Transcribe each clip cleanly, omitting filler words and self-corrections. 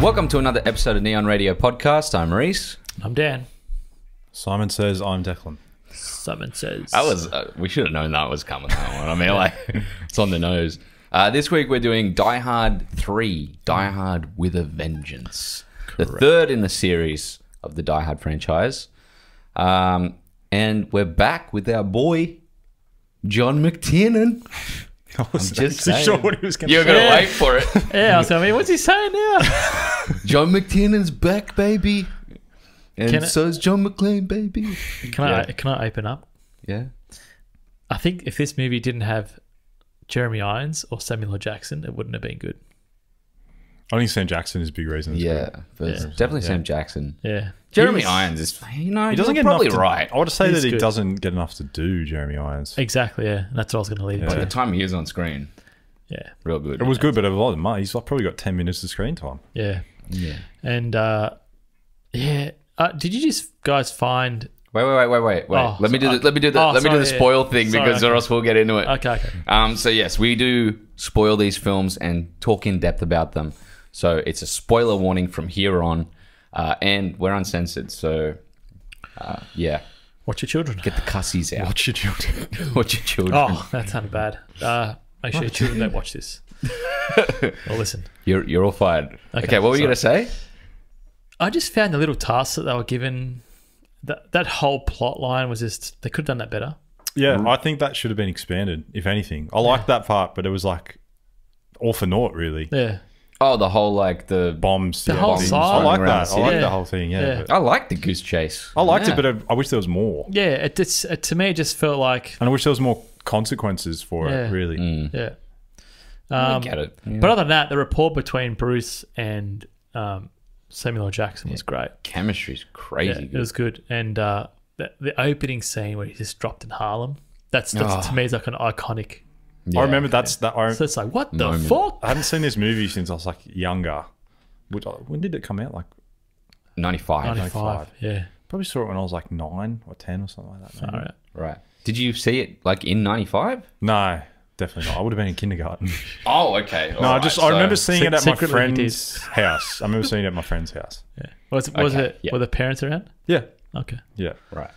Welcome to another episode of Neon Radio Podcast. I'm Reese. I'm Dan. Simon says I'm Declan. Simon says. We should have known that was coming, that one. I mean, like, it's on the nose. This week we're doing Die Hard 3, Die Hard with a Vengeance. Correct. The third in the series of the Die Hard franchise. And we're back with our boy, John McTiernan. I wasn't sure what he was going to say. You're going to wait for it. Yeah, I was going to be, what's he saying now? John McTiernan's back, baby. And so's John McClane, baby. Can I open up? Yeah. I think if this movie didn't have Jeremy Irons or Samuel L. Jackson, it wouldn't have been good. I think Sam Jackson is a big reason. Yeah, definitely Sam Jackson. Yeah, Jeremy Irons is, you know, he doesn't get probably right. I would say that he doesn't get enough to do, Jeremy Irons. Exactly. Yeah, that's what I was going to lead. By the time he is on screen, yeah, real good. It was good, but a lot of money. He's probably got 10 minutes of screen time. Yeah, yeah, and yeah. Did you just guys find? Wait. Oh, let me do the, spoil thing because or else we'll get into it. Okay. So yes, we do spoil these films and talk in depth about them. So it's a spoiler warning from here on, and we're uncensored. So, yeah, watch your children. Get the cussies out. Watch your children. Watch your children. Oh, that sounded bad. Make sure your children don't watch this. Well, listen. You're all fired. Okay, what were you gonna say? I just found the little tasks that they were given. That whole plot line was just they could have done that better. Yeah, I think that should have been expanded. If anything, I liked that part, but it was like all for naught, really. Yeah. Oh, the whole, like, the bombs. The whole bombs. I like that. I like the whole thing, yeah. I like the goose chase. I liked it, but I wish there was more. Yeah, it to me, it just felt like... And I wish there was more consequences for it, really. Mm. Yeah. I get it. Yeah. But other than that, the rapport between Bruce and Samuel L. Jackson was great. Chemistry's crazy. Yeah, it was good. And the opening scene where he's just dropped in Harlem, that's to me, is like an iconic... Yeah, I remember so it's like, what the fuck? I haven't seen this movie since I was like younger. When did it come out? Like 95. 95, yeah. Probably saw it when I was like 9 or 10 or something like that. All right. Right. Did you see it like in 95? No, definitely not. I would have been in kindergarten. Oh, okay. All I remember seeing it at my friend's house. I remember seeing it at my friend's house. Yeah. Were the parents around? Yeah. Okay. Yeah. Right.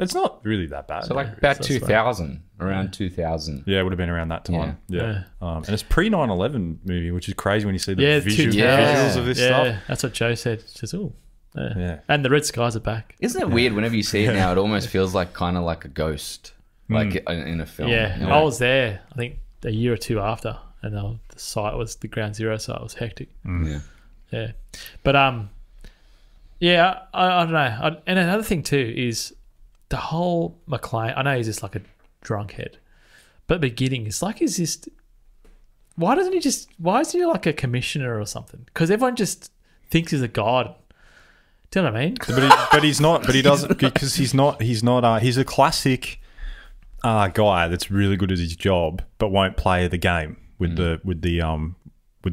It's not really that bad. So like about 2000, around 2000. Yeah, it would have been around that time. Yeah. And it's pre 9/11 movie, which is crazy when you see the visuals of this stuff. That's what Joe said. She says, "Oh, yeah." And the red skies are back. Isn't it weird? Whenever you see it now, it almost feels like kind of like a ghost, like in a film. Yeah. You know? I was there. I think a year or two after, and the site was the ground zero, so it was hectic. Mm. Yeah. Yeah. But yeah, I don't know. And another thing too is the whole McClane. I know he's just like a drunk head, but beginning it's like he's just. Why doesn't he just? Why is he like a commissioner or something? Because everyone just thinks he's a god. Do you know what I mean? But he's not. But he doesn't because he's not. He's not. He's a classic guy that's really good at his job, but won't play the game with the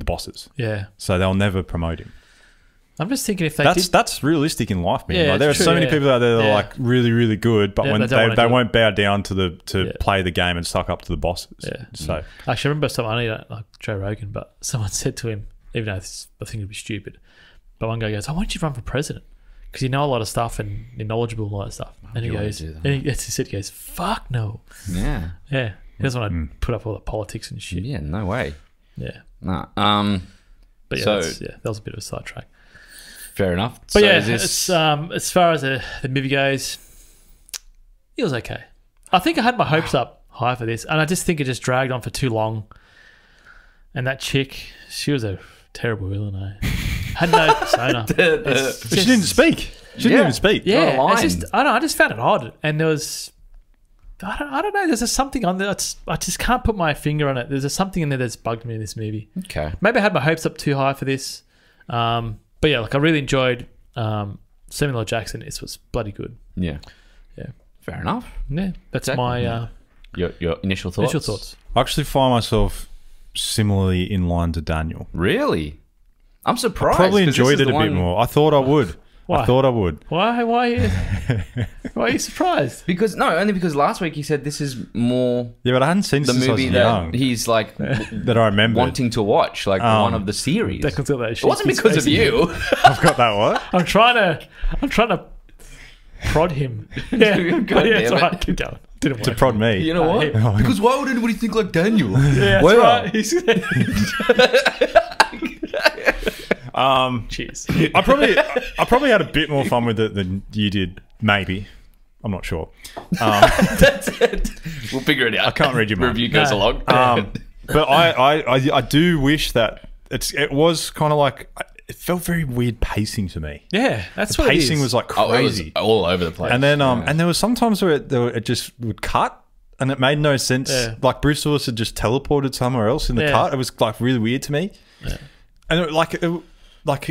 bosses. Yeah. So they'll never promote him. I'm just thinking if they that's realistic in life, man. Yeah, like, there are so many people out there that are like really, really good, but when they won't bow down to play the game and suck up to the bosses. Yeah. So actually, I remember someone, I don't like Joe Rogan, but someone said to him, even though I think it'd be stupid, but one guy goes, "Oh, why don't you run for president? Because you know a lot of stuff and you're knowledgeable and all that stuff." And he goes, he goes, "Fuck no." Yeah. Yeah. He doesn't want to put up all the politics and shit. Yeah. No way. Yeah. Nah. But yeah, that was a bit of a sidetrack. Fair enough. But so yeah, it's, as far as the movie goes, it was okay. I think I had my hopes up high for this, and I just think it just dragged on for too long. And that chick, she was a terrible villain. Had no persona. She didn't speak. She didn't even speak. Yeah, not a line. I just found it odd. And there was, I don't know. There's something on there. I just can't put my finger on it. There's something in there that's bugged me in this movie. Okay. Maybe I had my hopes up too high for this. But yeah, like I really enjoyed Samuel L. Jackson. It was bloody good. Yeah, yeah. Fair enough. Yeah, that's my your initial thoughts. I actually find myself similarly in line to Daniel. Really, I'm surprised. I probably enjoyed it a bit more. I thought I would. Why? I thought I would. Why? Why are you surprised? Because no, only because last week he said this is more. Yeah, but I hadn't seen the since movie I was young. That he's like that I remember wanting to watch, like one of the series. Declan's got that. It wasn't because of you. I've got that one. I'm trying to prod him. Yeah, it's all right. Keep going. To prod me. You know what? Because why would anybody think like Daniel? Yeah, that's right. Cheers. I probably had a bit more fun with it than you did. Maybe. I'm not sure. That's it. We'll figure it out. I can't read your mind. Review goes along. But I do wish that it was kind of like. It felt very weird pacing to me. Yeah, that's what it is. The pacing was like crazy. Oh, it was all over the place. And then and there was sometimes where it just would cut and it made no sense. Yeah. Like Bruce Willis had just teleported somewhere else in the cut. It was like really weird to me. Yeah. And like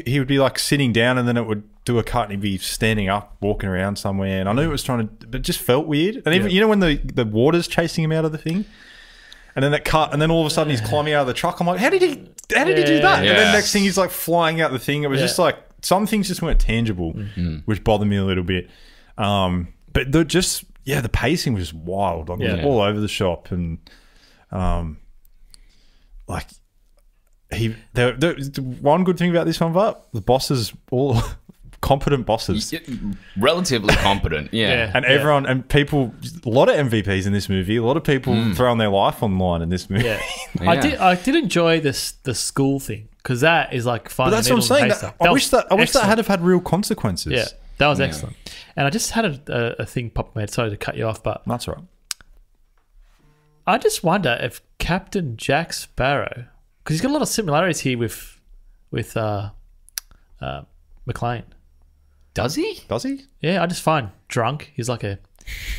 he would be like sitting down and then it would do a cut and he'd be standing up, walking around somewhere. And I knew it was trying to, but it just felt weird. And even you know when the water's chasing him out of the thing? And then that cut, and then all of a sudden he's climbing out of the truck. I'm like, how did he do that? Yeah. And then next thing he's like flying out the thing. It was just like some things just weren't tangible, which bothered me a little bit. But the pacing was wild. Like it was all over the shop, and like the one good thing about this one, but the bosses all. Competent bosses, relatively competent, and everyone and people. A lot of MVPs in this movie. A lot of people throwing their life online in this movie. Yeah. I did enjoy the school thing because that is like fun. But that's what I'm saying. I wish that had have had real consequences. Yeah, that was excellent. And I just had a thing pop in my head. Sorry to cut you off, but that's all right. I just wonder if Captain Jack Sparrow, because he's got a lot of similarities here with McClane. Does he? Does he? Yeah, I just find drunk. He's like a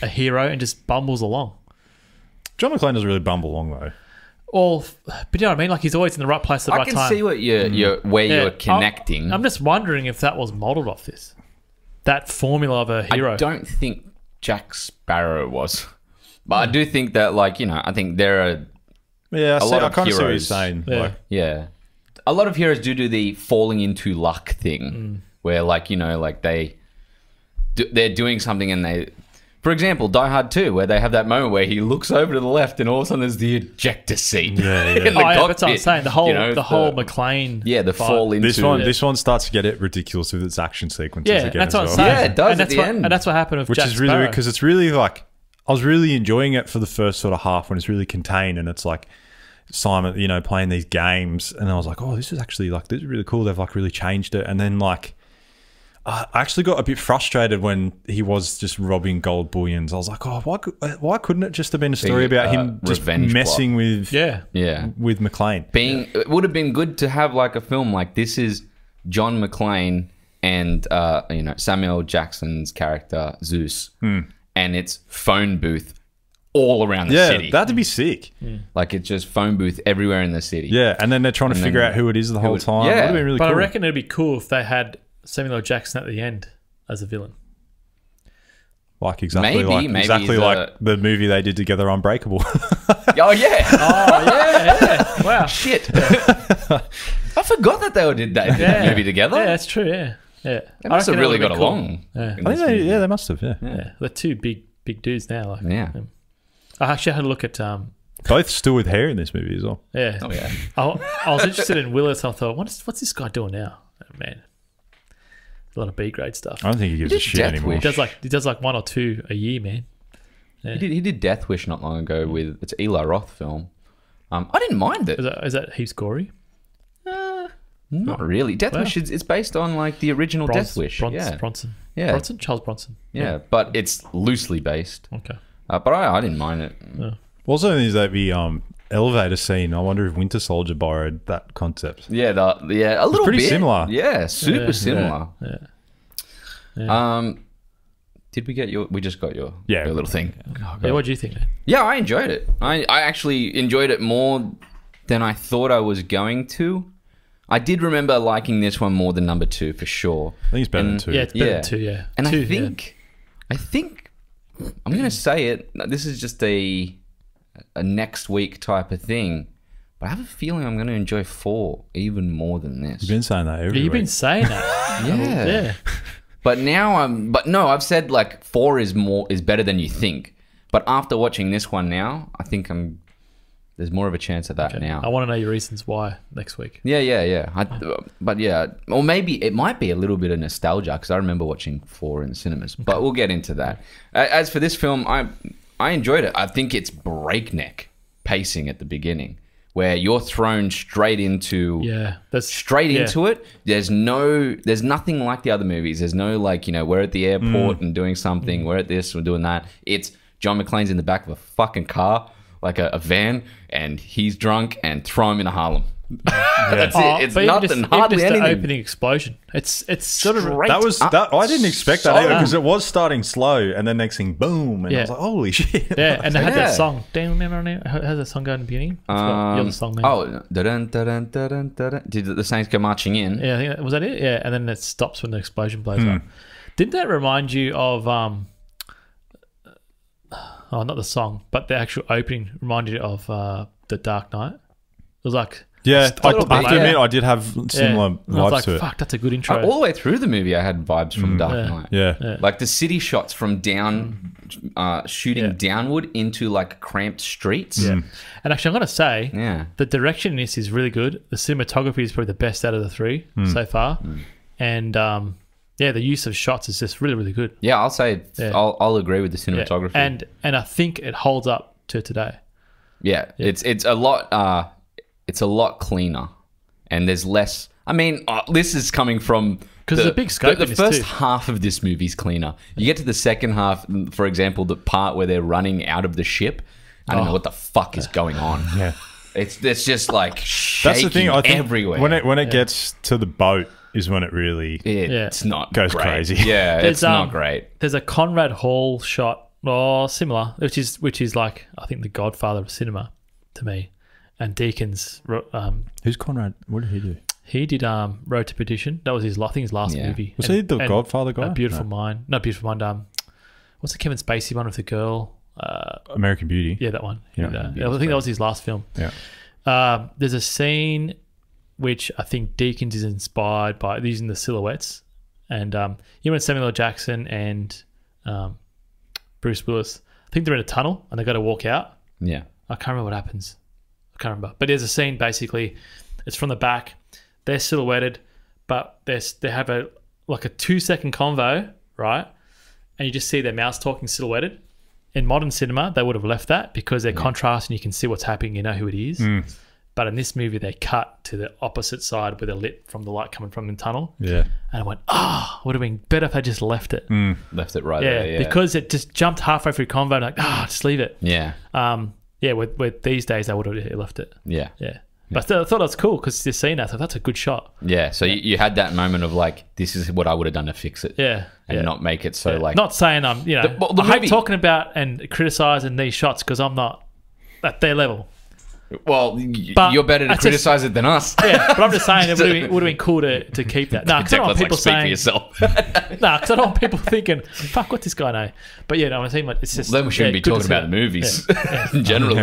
hero and just bumbles along. John McClane doesn't really bumble along though. Well, but you know what I mean. Like he's always in the right place at the right time. I can see what you're connecting. I'm just wondering if that was modelled off this, that formula of a hero. I don't think Jack Sparrow was, but I do think that like I think there are a lot of heroes. I kind of see what you're saying. Yeah. Like, a lot of heroes do the falling into luck thing. Mm. Where like like they're doing something and they, for example, Die Hard 2, where they have that moment where he looks over to the left and all of a sudden there's the ejector seat. That's what I'm saying. The whole McClane. Yeah, the fall into this one starts to get it ridiculous with its action sequences. Yeah, again that's what I'm saying. Yeah, it does at the end, and that's what happened with Jack Sparrow. Which is really weird because it's really like I was really enjoying it for the first sort of half when it's really contained and it's like. Simon, playing these games, and I was like, "Oh, this is actually like this is really cool." They've like really changed it, and then like, I actually got a bit frustrated when he was just robbing gold bullions. I was like, "Oh, why couldn't it just have been a story about him just messing with with McClane?" It would have been good to have like a film like this is John McClane and Samuel L. Jackson's character Zeus, and it's phone booth. All around the city. Yeah, that'd be sick. Yeah. Like it's just phone booth everywhere in the city. Yeah, and then they're trying to figure out who it is the whole time. Yeah, that'd be really cool. I reckon it'd be cool if they had Samuel L. Jackson at the end as a villain. Like exactly like the movie they did together, Unbreakable. Oh yeah. Wow. Shit. I forgot that they did that movie together. Yeah, that's true. Yeah. They must have really got along. Yeah. I think they must have. Yeah. They're two big dudes now. Like, yeah. I actually had a look at... both still with hair in this movie as well. Yeah. Oh, yeah. I was interested in Willis. I thought, what's this guy doing now? Oh, man. A lot of B-grade stuff. I don't think he gives a shit anymore. He does like one or two a year, man. Yeah. He did Death Wish not long ago with... It's an Eli Roth film. I didn't mind it. Is that heaps gory? Not really. Death Wish, it's based on like the original Death Wish. Bronson. Yeah. Bronson? Charles Bronson. Yeah, but it's loosely based. Okay. But I didn't mind it. Yeah. Also, there's that the elevator scene. I wonder if Winter Soldier borrowed that concept. Yeah, a little bit. Pretty similar. Yeah, super similar. Yeah. Did we get your? We just got your. Yeah, your little thing. Oh, yeah. What do you think, man? Yeah, I enjoyed it. I actually enjoyed it more than I thought I was going to. I did remember liking this one more than number two for sure. I think it's better than two. Yeah, it's better than two. Yeah, and two, I think. I'm going to say it. This is just a next week type of thing. But I have a feeling I'm going to enjoy four even more than this. You've been saying that every week. You've been saying that. yeah. But now I'm, but no, I've said like 4 is better than you think. But after watching this one now, I think I'm, there's more of a chance of that now. I want to know your reasons why next week. Yeah. But yeah, or maybe it might be a little bit of nostalgia because I remember watching 4 in the cinemas, but we'll get into that. As for this film, I enjoyed it. I think it's breakneck pacing at the beginning, where you're thrown straight into into it. There's nothing like the other movies. There's no like, you know, we're at the airport and doing something, we're at this, we're doing that. It's John McClane's in the back of a fucking car, like a van, and he's drunk and throw him in a Harlem. That's it. It's nothing, hardly anything. The opening explosion. It's sort of that. I didn't expect that either because it was starting slow, and then next thing, boom, and I was like, holy shit! Yeah, and they had that song. Do you remember how that song go in the beginning? You're the song. Oh, did the Saints go marching in? Yeah, I think that, was that it? Yeah, and then it stops when the explosion blows up. Did that remind you of Oh, not the song, but the actual opening reminded you of The Dark Knight? It was like. Yeah, I have to admit, I did have similar vibes to it. Fuck, that's a good intro. All the way through the movie, I had vibes from Dark Knight. Yeah. Like the city shots from down, shooting downward into like cramped streets. Yeah. And actually, I'm going to say, the direction in this is really good. The cinematography is probably the best out of the 3 so far. And yeah, the use of shots is just really, really good. Yeah, I'll say, I'll agree with the cinematography. And I think it holds up to today. Yeah, it's a lot... it's a lot cleaner, and there's less. I mean, this is coming from because there's a big scope. The first half of this movie's cleaner. You get to the second half, for example, the part where they're running out of the ship. I don't know what the fuck is going on. Yeah, it's just like shaking. That's the thing. I think everywhere when it gets to the boat is when it really it's not goes great. Crazy. Yeah, it's not great. There's a Conrad Hall shot, or similar, which is like I think the Godfather of cinema to me. And Deakins, who's Conrad? What did he do? He did Road to Perdition. That was his, I think, his last movie. Was he the Godfather guy? Beautiful Mind. No, Beautiful Mind. What's the Kevin Spacey one with the girl? American Beauty. Yeah, that one. Yeah, I think that was his last film. Yeah. There's a scene which I think Deakins is inspired by using the silhouettes, and you know, Samuel L. Jackson and Bruce Willis. I think they're in a tunnel and they got to walk out. Yeah, I can't remember what happens. Can't remember, but there's a scene basically. It's from the back. They're silhouetted, but they have like a 2-second convo, right? And you just see their mouths talking silhouetted. In modern cinema, they would have left that because they're contrast and you can see what's happening. You know who it is. But in this movie, they cut to the opposite side with a lip from the light coming from the tunnel. Yeah, and I went, oh, would have been better if I just left it. Left it right there. Yeah, because it just jumped halfway through convo. And like, just leave it. Yeah. Yeah, with these days, I would have left it. Yeah. Yeah. But I thought that's cool because you're seeing that. I thought that's a good shot. Yeah. So you had that moment of like, this is what I would have done to fix it. Yeah. And not make it so like. Not saying I'm, you know, the I hate talking about and criticizing these shots because I'm not at their level. Well, but you're better to criticize it than us. Yeah, but I'm just saying it would have been cool to keep that. No, because I don't want people saying... because I don't want people thinking, fuck, what's this guy know? But yeah, no, I think it's just... Well, then we shouldn't be talking about movies generally.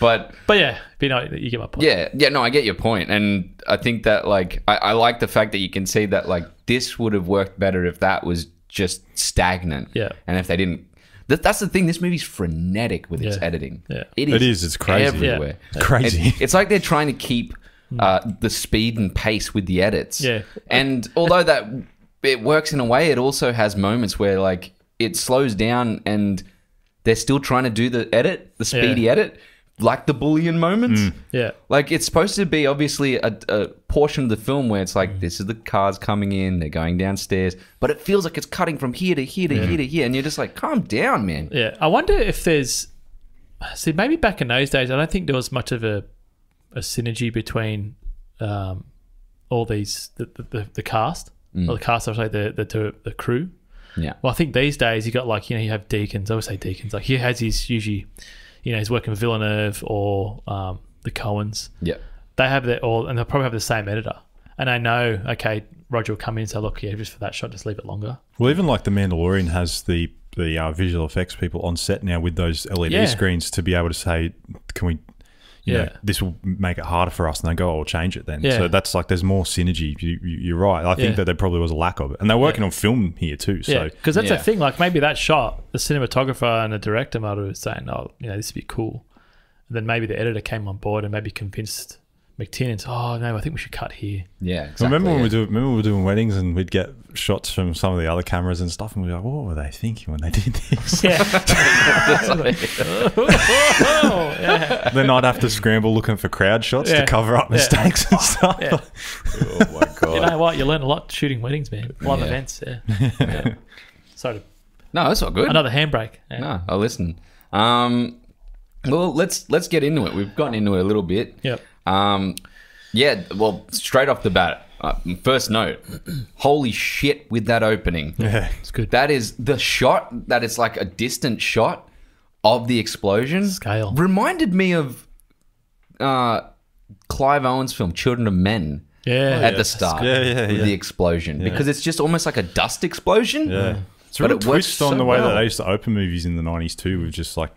But yeah, you know, you get my point. Yeah, no, I get your point. And I think that like, I like the fact that you can see that like this would have worked better if that was just stagnant. Yeah. And if they didn't... That's the thing. This movie's frenetic with its editing. Yeah. It is. It's crazy. Everywhere. Yeah. Crazy. It's like they're trying to keep the speed and pace with the edits. Yeah. And although that it works in a way, it also has moments where like it slows down and they're still trying to do the edit, the speedy edit, like the Bullion moments. Yeah. Like it's supposed to be obviously a portion of the film where it's like this is the cars coming in, they're going downstairs, but it feels like it's cutting from here to here to here to here, and you're just like, calm down, man. Yeah. I wonder if there's... See, maybe back in those days, I don't think there was much of a synergy between all these... the cast. Or the cast, I would say, the crew. Yeah. Well, I think these days you got like, you know, you have Deakins. I always say Deakins. Like he has his usually... You know, he's working with Villeneuve or the Coens. Yeah. They have their all, and they'll probably have the same editor. And I know, okay, Roger will come in and say, look, yeah, just for that shot, just leave it longer. Well, even like The Mandalorian has the visual effects people on set now with those LED screens to be able to say, can we... you know, this will make it harder for us, and they go, oh, we'll change it then. Yeah. So that's like, there's more synergy. You're right. I think that there probably was a lack of it. And they're working on film here too. So because that's the thing, like maybe that shot, the cinematographer and the director might have been saying, oh, you know, this would be cool. And then maybe the editor came on board and maybe convinced McTiernan's, oh, no, I think we should cut here. Yeah, exactly. Remember when we were doing weddings and we'd get shots from some of the other cameras and stuff, and we'd be like, what were they thinking when they did this? Yeah. Then I'd have to scramble looking for crowd shots to cover up mistakes and stuff. Yeah. Oh, my God. You know what? You learn a lot shooting weddings, man. Live events, Sorry. No, that's not good. Another handbrake. Yeah. No, I'll listen. Well, let's get into it. We've gotten into it a little bit. Yep. Yeah, well, straight off the bat, first note, holy shit with that opening. Yeah, it's good. That is the shot that it's like a distant shot of the explosion. Scale. Reminded me of Clive Owen's film, Children of Men. Yeah. At the start. With the explosion. Yeah. Because it's just almost like a dust explosion. Yeah. It's a real twist on the way that they used to open movies in the 90s too, with just like...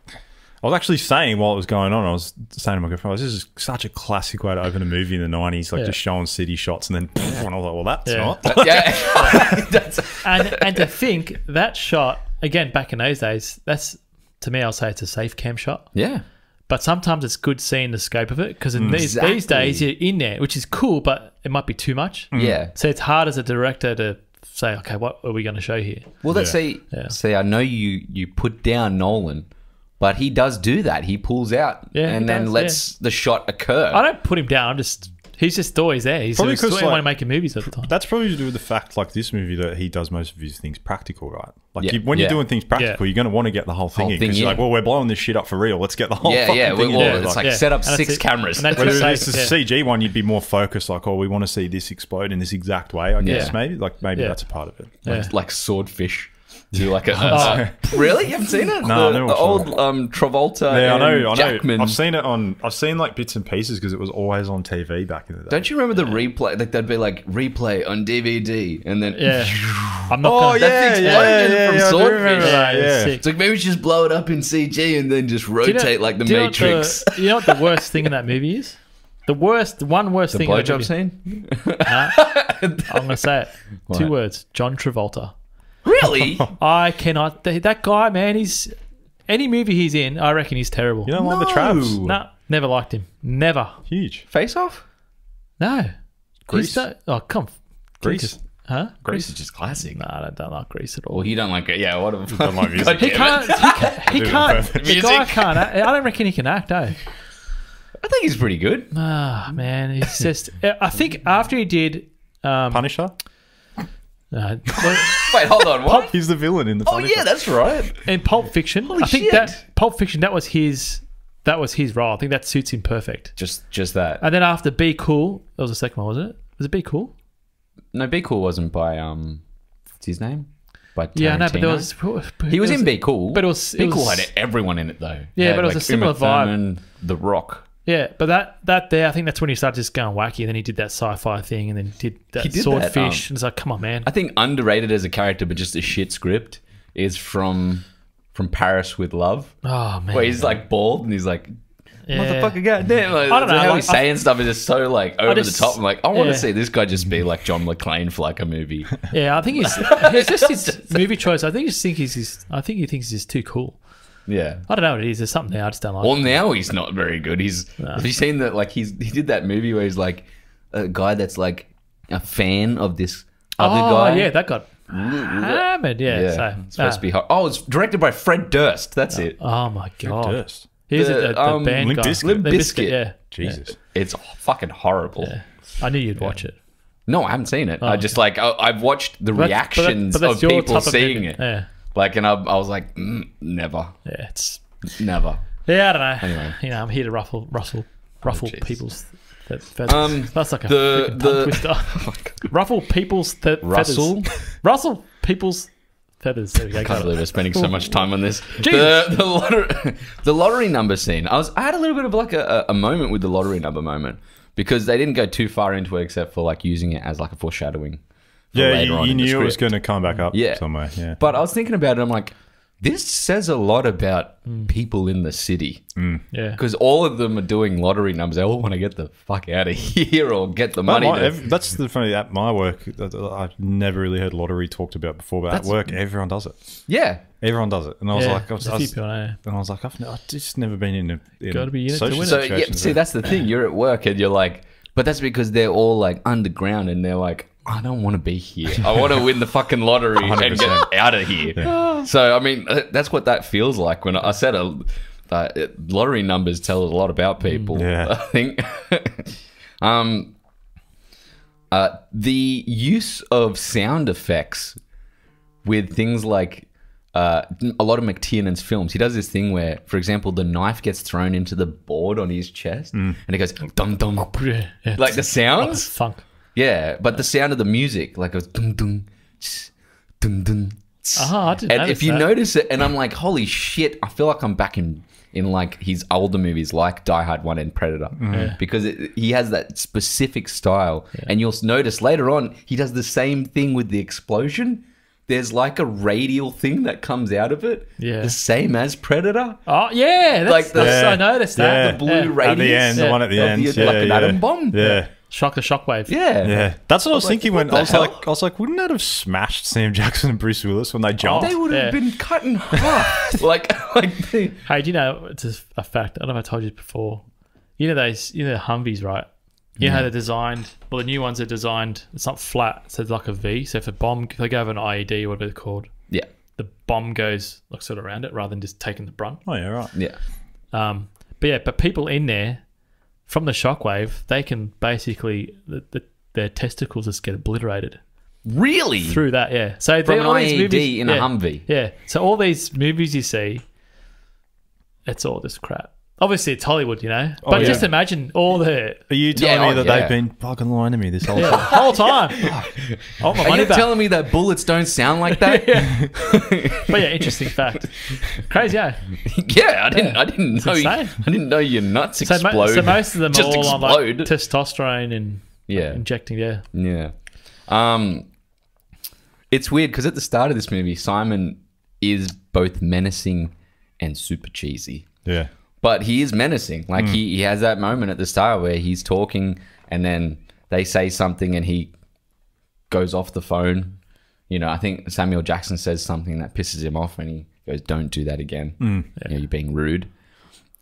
I was actually saying while it was going on, I was saying to my girlfriend, this is such a classic way to open a movie in the 90s, like just showing city shots and then, and I was like, well, that's not. And to think that shot, again, back in those days, that's, to me, I'll say it's a safe cam shot. Yeah. But sometimes it's good seeing the scope of it because these days you're in there, which is cool, but it might be too much. Yeah. So it's hard as a director to say, okay, what are we going to show here? Well, let's see, I know you put down Nolan. But he does do that. He pulls out and then lets the shot occur. I don't put him down. I'm just he's just always there. He's probably because like, making movies at the time. That's probably to do with the fact, like this movie, that he does most of his things practical, right? Like when you're doing things practical, you're going to want to get the whole thing in because you're like, well, we're blowing this shit up for real. Let's get the whole fucking thing in. It's like set up 6 cameras. Whether it's a CG one, you'd be more focused. Like, oh, we want to see this explode in this exact way. I guess maybe, like maybe that's a part of it. Like Swordfish. Do like a really? You haven't seen it? No, the old Travolta. Yeah, I know. Jackman. I've seen it on. I've seen like bits and pieces because it was always on TV back in the day. Don't you remember the replay? Like they'd be like replay on DVD, and then I'm not. Oh yeah, from Swordfish. Yeah, it's like maybe just blow it up in CG and then just rotate like the Matrix. You know what the worst thing in that movie is? The worst thing. The blowjob scene. I'm gonna say it. What? 2 words. John Travolta. Really? I cannot. That guy, man, he's... Any movie he's in, I reckon he's terrible. You don't like the Travs? No, never liked him. Never. Huge. Face Off? No. Grease? Oh, come. Grease? Huh? Grease is just classic. No, I don't like Grease at all. Well, he don't like it. Yeah, what a... Don't like music. He can't... He can't... The guy can't... I don't reckon he can act, eh? I think he's pretty good. Ah, oh, man. He's just... I think after he did... Punisher? Wait, hold on. What? He's the villain in the Punisher. Oh yeah, that's right. In Pulp Fiction, holy shit. That Pulp Fiction that was his role. I think that suits him perfect. Just that. And then after Be Cool, that was the second one, wasn't it? Was it Be Cool? No, Be Cool wasn't by what's his name? By Tarantino. Yeah, no, but there was he was in Be Cool, but Be Cool had everyone in it though. Yeah, but it was like a similar vibe. The Rock. Yeah, but that I think that's when he started just going wacky, and then he did that sci-fi thing, and then did Swordfish, and it's like, come on, man. I think underrated as a character, but just a shit script, is from Paris with Love. Oh, man. Where he's like bald, and he's like, motherfucker, goddamn. Like, I don't know. How he's saying stuff is just so like over the top. I'm like, I want to see this guy just be like John McClane for like a movie. Yeah, I think he's it's just his movie choice. I think he thinks he's too cool. Yeah, I don't know what it is. There's something there I just don't like. Well, now he's not very good. Have you seen that? Like he did that movie where he's like a guy that's like a fan of this other guy. Yeah, that got hammered. Yeah, so, it's supposed to be hot. Oh, it's directed by Fred Durst. That's it. Oh my god, Fred Durst. He's the band Limp guy. Limp Bizkit. Yeah, Jesus, it's fucking horrible. Yeah. I knew you'd watch it. No, I haven't seen it. I just like I've watched the reactions of people seeing it. Yeah. Like, and I was like, never. Yeah, it's... Never. Yeah, I don't know. Anyway. You know, I'm here to ruffle people's feathers. That's like a freaking tongue twister. Ruffle people's feathers. Russell people's feathers. There we go. I can't believe we're spending so much time on this. The lottery number scene. I had a little bit of like a moment with the lottery number moment because they didn't go too far into it except for like using it as like a foreshadowing. Yeah, you knew it was going to come back up somewhere. Yeah. But I was thinking about it. I'm like, This says a lot about people in the city. Yeah. Because all of them are doing lottery numbers. They all want to get the fuck out of here or get the money. That's the funny thing at my work. I've never really heard lottery talked about before, but at work, everyone does it. Yeah. Everyone does it. And I was like, I was like, I've just never been in social situations. Yeah, see, that's the thing. You're at work and you're like, but that's because they're all like underground and they're like, I don't want to be here. I want to win the fucking lottery 100%. And get out of here. Yeah. So, I mean, that's what that feels like. When I said lottery numbers tell us a lot about people, I think. The use of sound effects with things like a lot of McTiernan's films, he does this thing where, for example, the knife gets thrown into the board on his chest and it goes, dum, dum. Yeah, like the sounds. Funk. Yeah, but the sound of the music, like it was dum dum, dum dum. I didn't notice. And if you notice it, and I'm like, holy shit, I feel like I'm back in like his older movies, like Die Hard 1 and Predator, because he has that specific style. Yeah. And you'll notice later on, he does the same thing with the explosion. There's like a radial thing that comes out of it, the same as Predator. Oh yeah, that's, like I noticed that the blue radius at the end, the one at the end, like an atom bomb. Yeah. Shockwave. Yeah. Yeah. That's what I was thinking when I was like, wouldn't that have smashed Sam Jackson and Bruce Willis when they jumped? They would have been cut in half. Hey, do you know, it's a fact, I don't know if I told you before. You know those, you know the Humvees, right? You know how they're designed, well the new ones are designed, it's not flat, so it's like a V. So if a bomb, if they go over an IED or whatever it's called. Yeah. The bomb goes like sort of around it rather than just taking the brunt. Oh yeah, right. Yeah. But people in there, from the shockwave, they can basically their testicles just get obliterated. Really? Through that, yeah. So from all these movies, in a Humvee. Yeah. So all these movies you see, it's all this crap. Obviously, it's Hollywood, you know. But just imagine all the. Are you telling me that they've been fucking lying to me this whole time? Whole time. Oh, my money back. Telling me that bullets don't sound like that? But yeah, interesting fact. Crazy, yeah. Yeah, I didn't know your nuts explode. So most of them are all on like testosterone and injecting. Yeah. Yeah. It's weird because at the start of this movie, Simon is both menacing and super cheesy. Yeah. But he is menacing. Like he has that moment at the start where he's talking and then they say something and he goes off the phone. You know, I think Samuel Jackson says something that pisses him off and he goes, "Don't do that again. You know, you're being rude."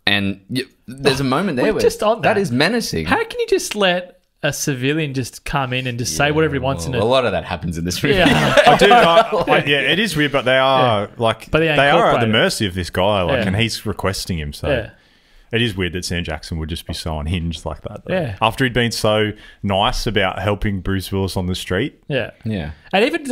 And there's a moment there where just on that is menacing. How can you just let a civilian just come in and just say whatever he wants in it? A lot of that happens in this movie. Yeah, it is weird, but they are like they are at the mercy of this guy, like, and he's requesting him. So it is weird that Sam Jackson would just be so unhinged like that. Though. Yeah, after he'd been so nice about helping Bruce Willis on the street. Yeah, yeah, and even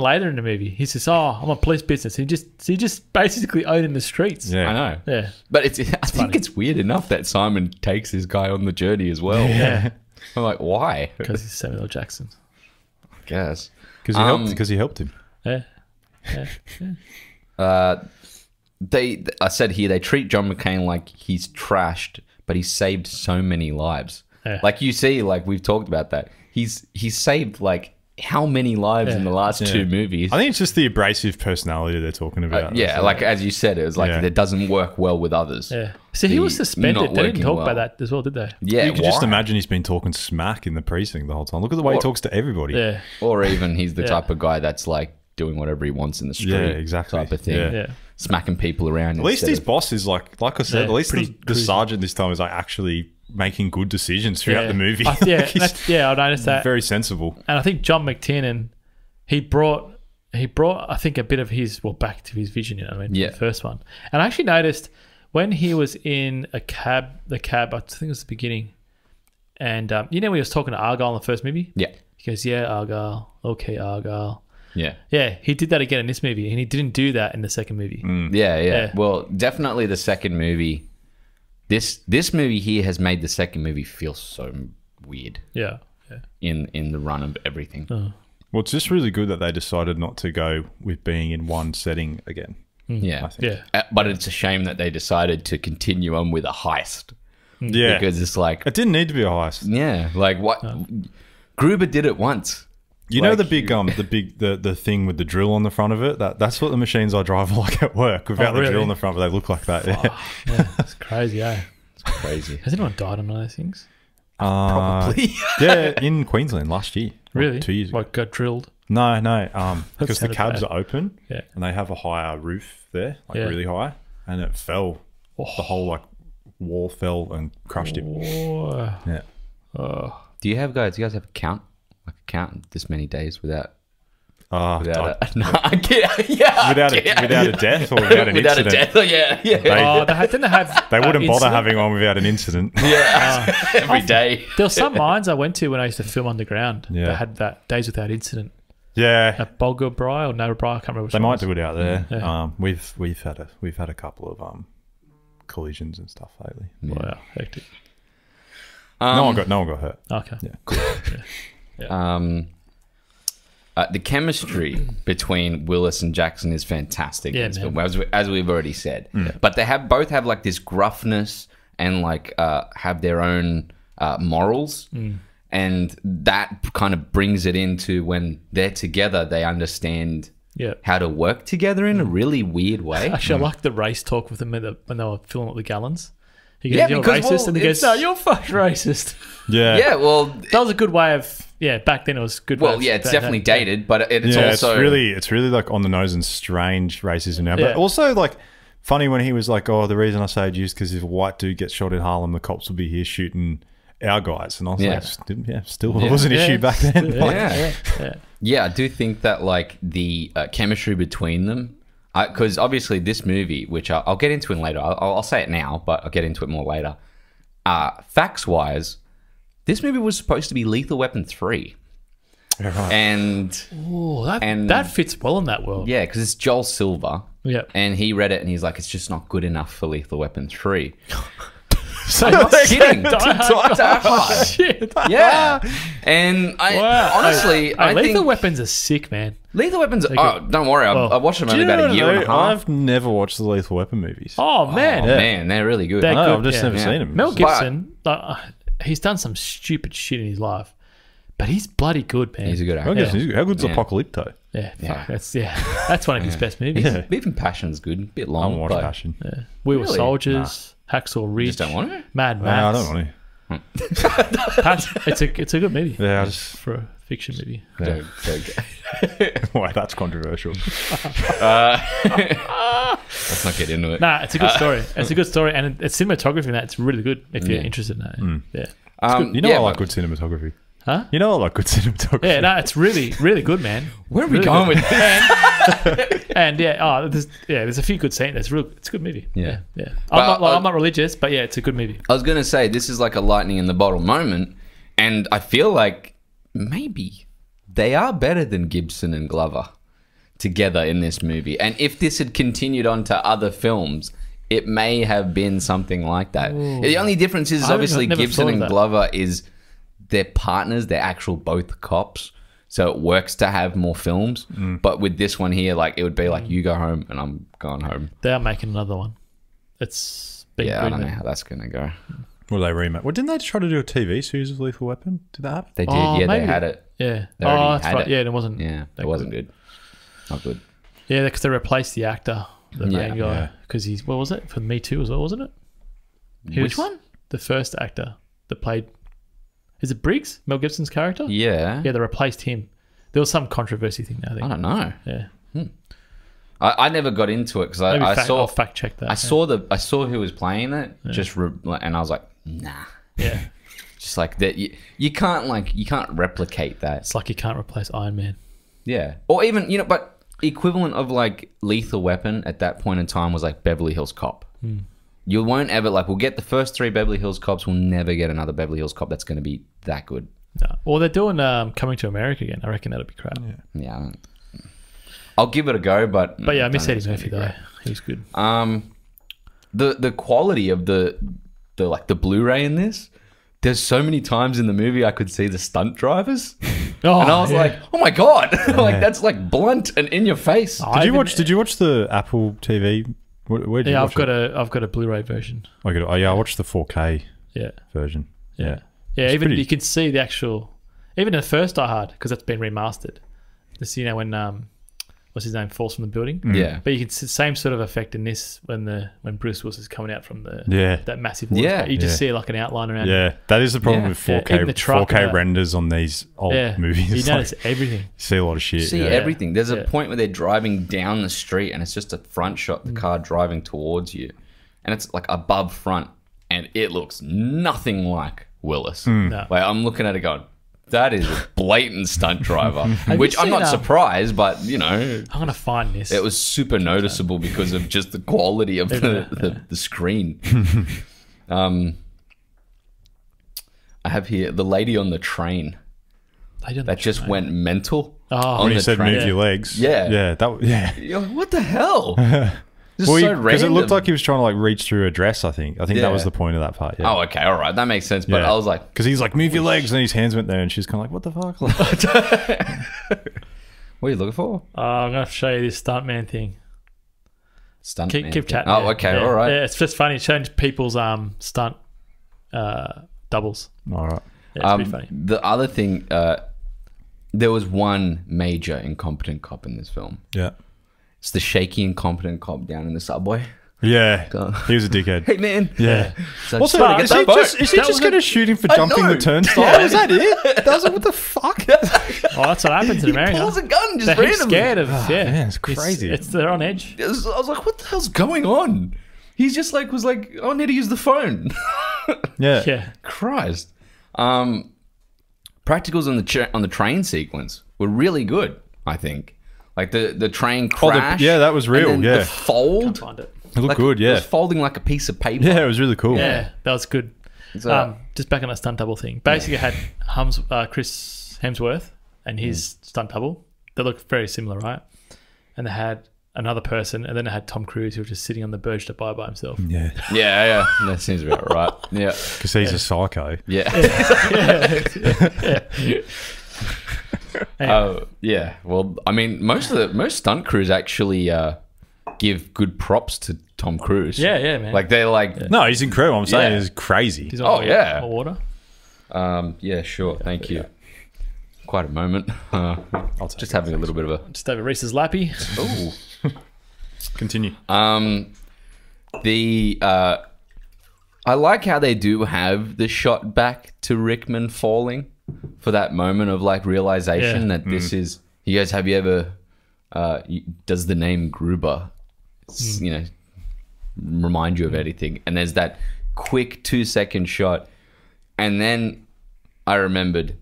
later in the movie, he says, "Oh, I'm a police business." He just basically owning the streets. Yeah, I know. Yeah, but I think it's weird enough that Simon takes this guy on the journey as well. Yeah. I'm like, why? Because he's Samuel L. Jackson. I guess. Because he helped him. Yeah. Yeah. Yeah. I said here, they treat John McClane like he's trashed, but he saved so many lives. Yeah. Like you see, like we've talked about that. He's saved like how many lives in the last two movies? I think it's just the abrasive personality they're talking about. Yeah, like as you said, it was like it doesn't work well with others. Yeah. So he was suspended. They didn't talk about that as well, did they? Yeah. You can just imagine he's been talking smack in the precinct the whole time. Look at the way he talks to everybody. Yeah. Or even he's the type of guy that's like doing whatever he wants in the street. Yeah, exactly. Type of thing. Yeah. Smacking people around. At least his boss is like I said, at least the sergeant this time is like actually making good decisions throughout the movie. I noticed that. Very sensible. And I think John McTiernan, he brought I think a bit of his back to his vision, you know what I mean? Yeah. The first one. And I actually noticed when he was in a cab, I think it was the beginning, and you know when he was talking to Argyle in the first movie? Yeah. He goes, "Yeah, Argyle, okay, Argyle." Yeah. Yeah, he did that again in this movie and he didn't do that in the second movie. Yeah. Well, definitely the second movie. This movie here has made the second movie feel so weird. Yeah, yeah. In the run of everything. Oh. Well, it's just really good that they decided not to go with being in one setting again. Yeah, I think. Yeah. But it's a shame that they decided to continue on with a heist. Yeah, because it's like it didn't need to be a heist. Yeah, like what Gruber did it once. You know, like the thing with the drill on the front of it. That's what the machines I drive are like at work. Without the drill on the front, but they look like that. Yeah, it's crazy. Yeah, it's crazy. Has anyone died on one of those things? Probably. Yeah, in Queensland last year. Really? Like 2 years ago. Like got drilled? No, no. Because the cabs are open. Yeah. And they have a higher roof there, like really high, and it fell. Oh. The whole like wall fell and crushed it. Yeah. Oh. Do you guys have a count? I could count this many days without without a death or without an incident. They wouldn't bother having one without an incident. Yeah, every day. There were some mines I went to when I used to film underground. Yeah, that had that days without incident. Yeah, at Bulgabri or Narrabri, I can't remember. Which they might do it out there. Yeah. We've had a couple of collisions and stuff lately. Yeah. Wow, hectic. No one got hurt. Okay. Yeah. Cool. Yeah. Yeah. The chemistry between Willis and Jackson is fantastic, as we've already said. Mm. But they both have like this gruffness and like have their own morals, and that kind of brings it into when they're together. They understand how to work together in a really weird way. Actually, I like the race talk with them when they were filling up the gallons. He goes, "You're racist," and he goes, "No, you're fucking racist." Yeah. Yeah, well... That was a good way of... Yeah, back then it was good. Well, yeah, it's definitely dated, but it's also... It's really like on the nose and strange racism now. But also like funny when he was like, "Oh, the reason I saved you is because if a white dude gets shot in Harlem, the cops will be here shooting our guys." And I was like, yeah, still was an issue back then. Yeah. Like, yeah, I do think that like the chemistry between them... Because obviously this movie, which I'll get into in later, I'll say it now, but I'll get into it more later. Facts-wise, this movie was supposed to be Lethal Weapon 3. Right. And, that fits well in that world. Yeah, because it's Joel Silver. Yeah. And he read it and he's like, it's just not good enough for Lethal Weapon 3. So not kidding. Die Hard. Shit. Yeah. And honestly, I think Lethal Weapons are sick, man. Lethal Weapons. Oh, don't worry. I watched them only about a year and a half. I've never watched the Lethal Weapon movies. Oh man, they're really good. I've just never seen them. Mel Gibson, he's done some stupid shit in his life, but he's bloody good, man. He's a good actor. How good's Apocalypto? Yeah, that's one of his best movies. Yeah. Even Passion's good. A bit long. I haven't watched Passion. Yeah. We Were Soldiers, Hacksaw Ridge. You just don't want it. Mad Max. I don't want it. It's a good movie. Yeah, just for a fiction movie. Yeah. Why, that's controversial. Let's not get into it. Nah, it's a good story. It's a good story, and it's cinematography. And it's really good if you're interested in that. Mm. Yeah, you know I like good cinematography. Huh? You know I like good cinematography. Yeah, no, it's really, really good, man. Where are we going with this? And there's a few good scenes. It's a good movie. Yeah, yeah. I'm not religious, but yeah, it's a good movie. I was gonna say this is like a lightning in the bottle moment, and I feel like maybe they are better than Gibson and Glover together in this movie. And if this had continued on to other films, it may have been something like that. Ooh. The only difference is obviously Gibson and Glover is. They're partners, they're actual both cops. So it works to have more films. Mm. But with this one here, like it would be like you go home and I'm going home. They are making another one. It's big. Yeah, I don't know how that's gonna go. Well, they remake. Well, didn't they try to do a TV series of Lethal Weapon? Did that happen? They did, yeah, maybe. They had it. Yeah. They already had it. Yeah, and it wasn't good. Not good. Yeah, because they replaced the actor, the main guy. Because he's what was it? For Me Too as well, wasn't it? Which one? The first actor that played Is it Briggs, Mel Gibson's character? Yeah. Yeah, they replaced him. There was some controversy thing, I think. I don't know. Yeah. Hmm. I never got into it because I'll fact check that. I saw who was playing it, and I was like, nah. Yeah. Just like that. You can't replicate that. It's like you can't replace Iron Man. Yeah. Or even, but equivalent of like Lethal Weapon at that point in time was like Beverly Hills Cop. Hmm. You won't ever, we'll get the first 3 Beverly Hills Cops. We'll never get another Beverly Hills Cop that's going to be that good. No. Well, they're doing Coming to America again. I reckon that'll be crap. Yeah. I'll give it a go, but yeah, I miss Eddie Murphy though. He's good. The quality of the Blu-ray in this. There's so many times in the movie I could see the stunt drivers, and I was like, "Oh my god!" That's like blunt and in your face. Did you watch the Apple TV? Where did you watch I've got a Blu-ray version. I watched the 4K version. Yeah, even you can see the actual Even the first Die Hard, because that's been remastered. Just, you know, when what's his name falls from the building. Yeah. But you can see the same sort of effect in this when Bruce Willis is coming out from the that massive wall. Yeah. You just see like an outline around. Yeah. That is the problem with 4K 4K renders on these old movies. You notice everything. You see a lot of shit. You see everything. There's a point where they're driving down the street and it's just a front shot, the car driving towards you. And it's like above front and it looks nothing like Willis. No. Like I'm looking at it going, that is a blatant stunt driver, which I'm not surprised, but, you know. I'm going to find this. It was super noticeable because of just the quality of the screen. I have here the lady on the train that just went mental. Oh, when you said move your legs. Yeah. Yeah. You're like, what the hell? Because it looked like he was trying to like reach through a dress. I think that was the point of that part. Yeah. Oh, okay, all right, that makes sense. But I was like, because he's like, move your legs, and his hands went there, and she's kind of like, what the fuck? What are you looking for? I'm gonna have to show you this stuntman thing. Keep chatting. Oh, okay, all right. Yeah, it's just funny. It changed people's stunt doubles. All right. Yeah, it's pretty funny. The other thing, there was one major incompetent cop in this film. Yeah. It's the shaky, incompetent cop down in the subway. Yeah. God. He was a dickhead. Hey, man. Yeah. So also, is he just going to shoot him for jumping the turnstile? Yeah. Is that it? What the fuck? Oh, that's what happened to the American. He pulls a gun just randomly. He's scared of... Oh, yeah. Man, it's crazy. They're on edge. I was like, what the hell's going on? He just like was like, I need to use the phone. Yeah. Yeah. Christ. Practicals on the train sequence were really good, I think. Like the train crash. Oh, that was real. And then the fold. It looked like, good. Yeah, it was folding like a piece of paper. Yeah, it was really cool. Yeah, that was good. So, just back on that stunt double thing. Basically, it had Chris Hemsworth and his stunt double. They looked very similar, right? And they had another person, and then it had Tom Cruise, who was just sitting on the verge to buy by himself. Yeah, yeah, yeah. That seems about right. Yeah, because he's a psycho. Yeah. Anyway. Yeah, well, I mean, most stunt crews actually give good props to Tom Cruise. Yeah, yeah, man. Like they're like, no, he's incredible. I'm saying he's crazy. He's on water. Yeah, sure. Yeah, thank you. Yeah. Quite a moment. I'll just having a little bit of a Reese's lappy. Oh, continue. I like how they do have the shot back to Rickman falling. For that moment of like realization that this is, you guys, have you ever, does the name Gruber, you know, remind you of anything? And there's that quick 2-second shot. And then I remembered,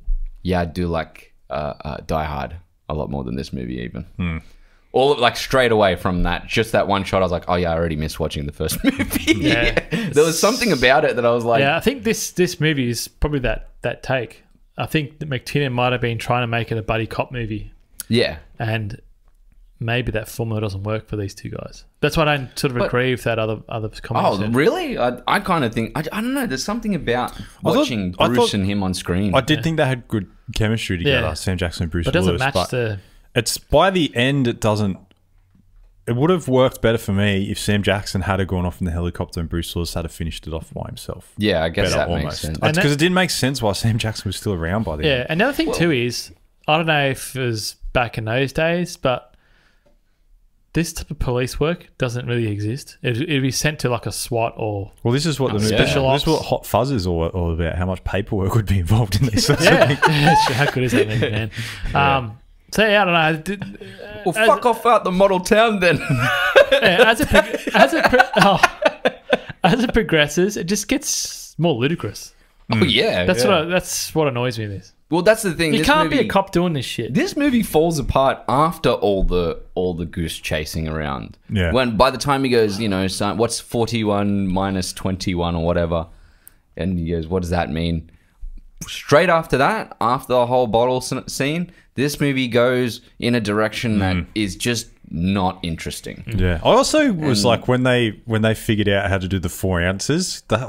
I do like Die Hard a lot more than this movie even. All of, like straight away from that, just that one shot, I was like, oh yeah, I already missed watching the first movie. There was something about it that I was like. Yeah, I think this movie is probably that take. I think that McTiernan might have been trying to make it a buddy cop movie. Yeah. And maybe that formula doesn't work for these two guys. That's why I don't sort of agree with that other comment. Oh, really? I kind of think, I don't know, there's something about watching Bruce and him on screen. I did think they had good chemistry together, Sam Jackson and Bruce Willis. But it doesn't match the... It's by the end, it doesn't... It would have worked better for me if Sam Jackson had gone off in the helicopter and Bruce Willis had finished it off by himself. Yeah, I guess that makes sense. Because it didn't make sense why Sam Jackson was still around by then. Yeah, another thing too is, I don't know if it was back in those days, but this type of police work doesn't really exist. It'd be sent to like a SWAT or this is what the special ops. This is what Hot Fuzz is all about, how much paperwork would be involved in this. How good is that, man? So, yeah, I don't know. Well, fuck off out the model town then. As it progresses, it just gets more ludicrous. Oh, yeah. That's what annoys me with this. Well, that's the thing. You can't be a cop doing this shit. This movie falls apart after all the goose chasing around. Yeah. When by the time he goes, you know, son, what's 41 minus 21 or whatever, and he goes, what does that mean? Straight after that, after the whole bottle scene, this movie goes in a direction that is just not interesting. Yeah, I also was like when they figured out how to do the 4 ounces. That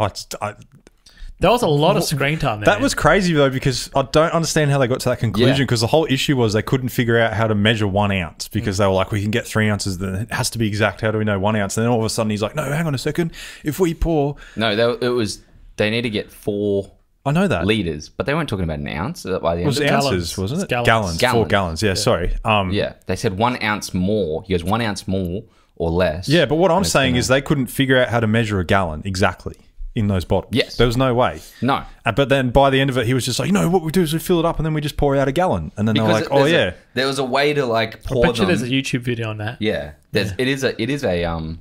was a lot of screen time. That was crazy though, because I don't understand how they got to that conclusion. Because the whole issue was they couldn't figure out how to measure 1 ounce because they were like, we can get 3 ounces, then it has to be exact. How do we know 1 ounce? And then all of a sudden he's like, no, hang on a second. If we pour, no, it was they need to get 4. I know that. Liters, but they weren't talking about an ounce by the end. It was ounces, wasn't it? Gallons. 4 gallons. Yeah, sorry. Yeah, they said 1 ounce more. He goes, 1 ounce more or less. Yeah, but what I'm saying is they couldn't figure out how to measure a gallon exactly in those bottles. Yes. There was no way. No. But then by the end of it, he was just like, no, what we do is we fill it up and then we just pour out a gallon. And then they're like, oh, yeah. There was a way to like pour them. I bet you there's a YouTube video on that. Yeah. There's, yeah. It is a science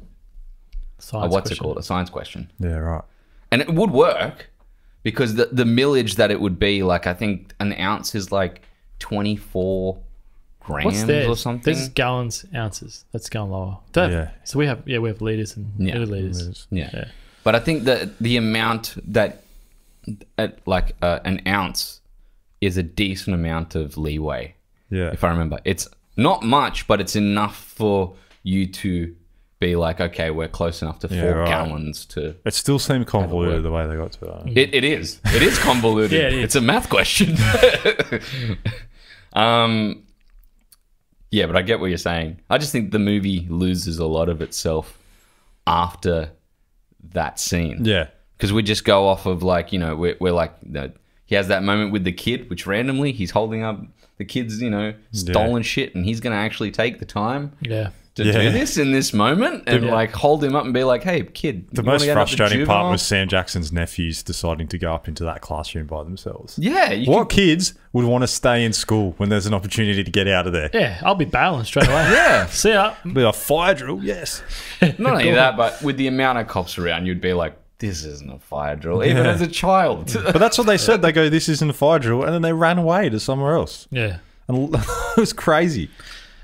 what's question. It called? A science question. Yeah, right. And it would work. Because the millage that it would be, like, I think an ounce is like 24 grams or something. This is gallons, ounces. That's gone lower. Yeah. So we have liters and milliliters. Yeah. Yeah. But I think that the amount that, at like an ounce, is a decent amount of leeway. Yeah. If I remember, it's not much, but it's enough for you to be like, okay, we're close enough to 4 gallons to... It still seemed convoluted the way they got to that. It is. It is convoluted. Yeah, it is. It's a math question. Yeah, but I get what you're saying. I just think the movie loses a lot of itself after that scene. Yeah. Because we just go off of like, you know, we're like... he has that moment with the kid, which randomly he's holding up the kid's, you know, stolen shit, and he's going to actually take the time. Yeah. To do this in this moment and like hold him up and be like, hey, kid. The most frustrating part was Sam Jackson's nephews deciding to go up into that classroom by themselves. Yeah. What kids would want to stay in school when there's an opportunity to get out of there? Yeah, I'll be bailing straight away. Yeah. See ya. Be a fire drill, yes. Not only that, but with the amount of cops around, you'd be like, this isn't a fire drill, even as a child. But that's what they said. They go, this isn't a fire drill. And then they ran away to somewhere else. Yeah. And it was crazy.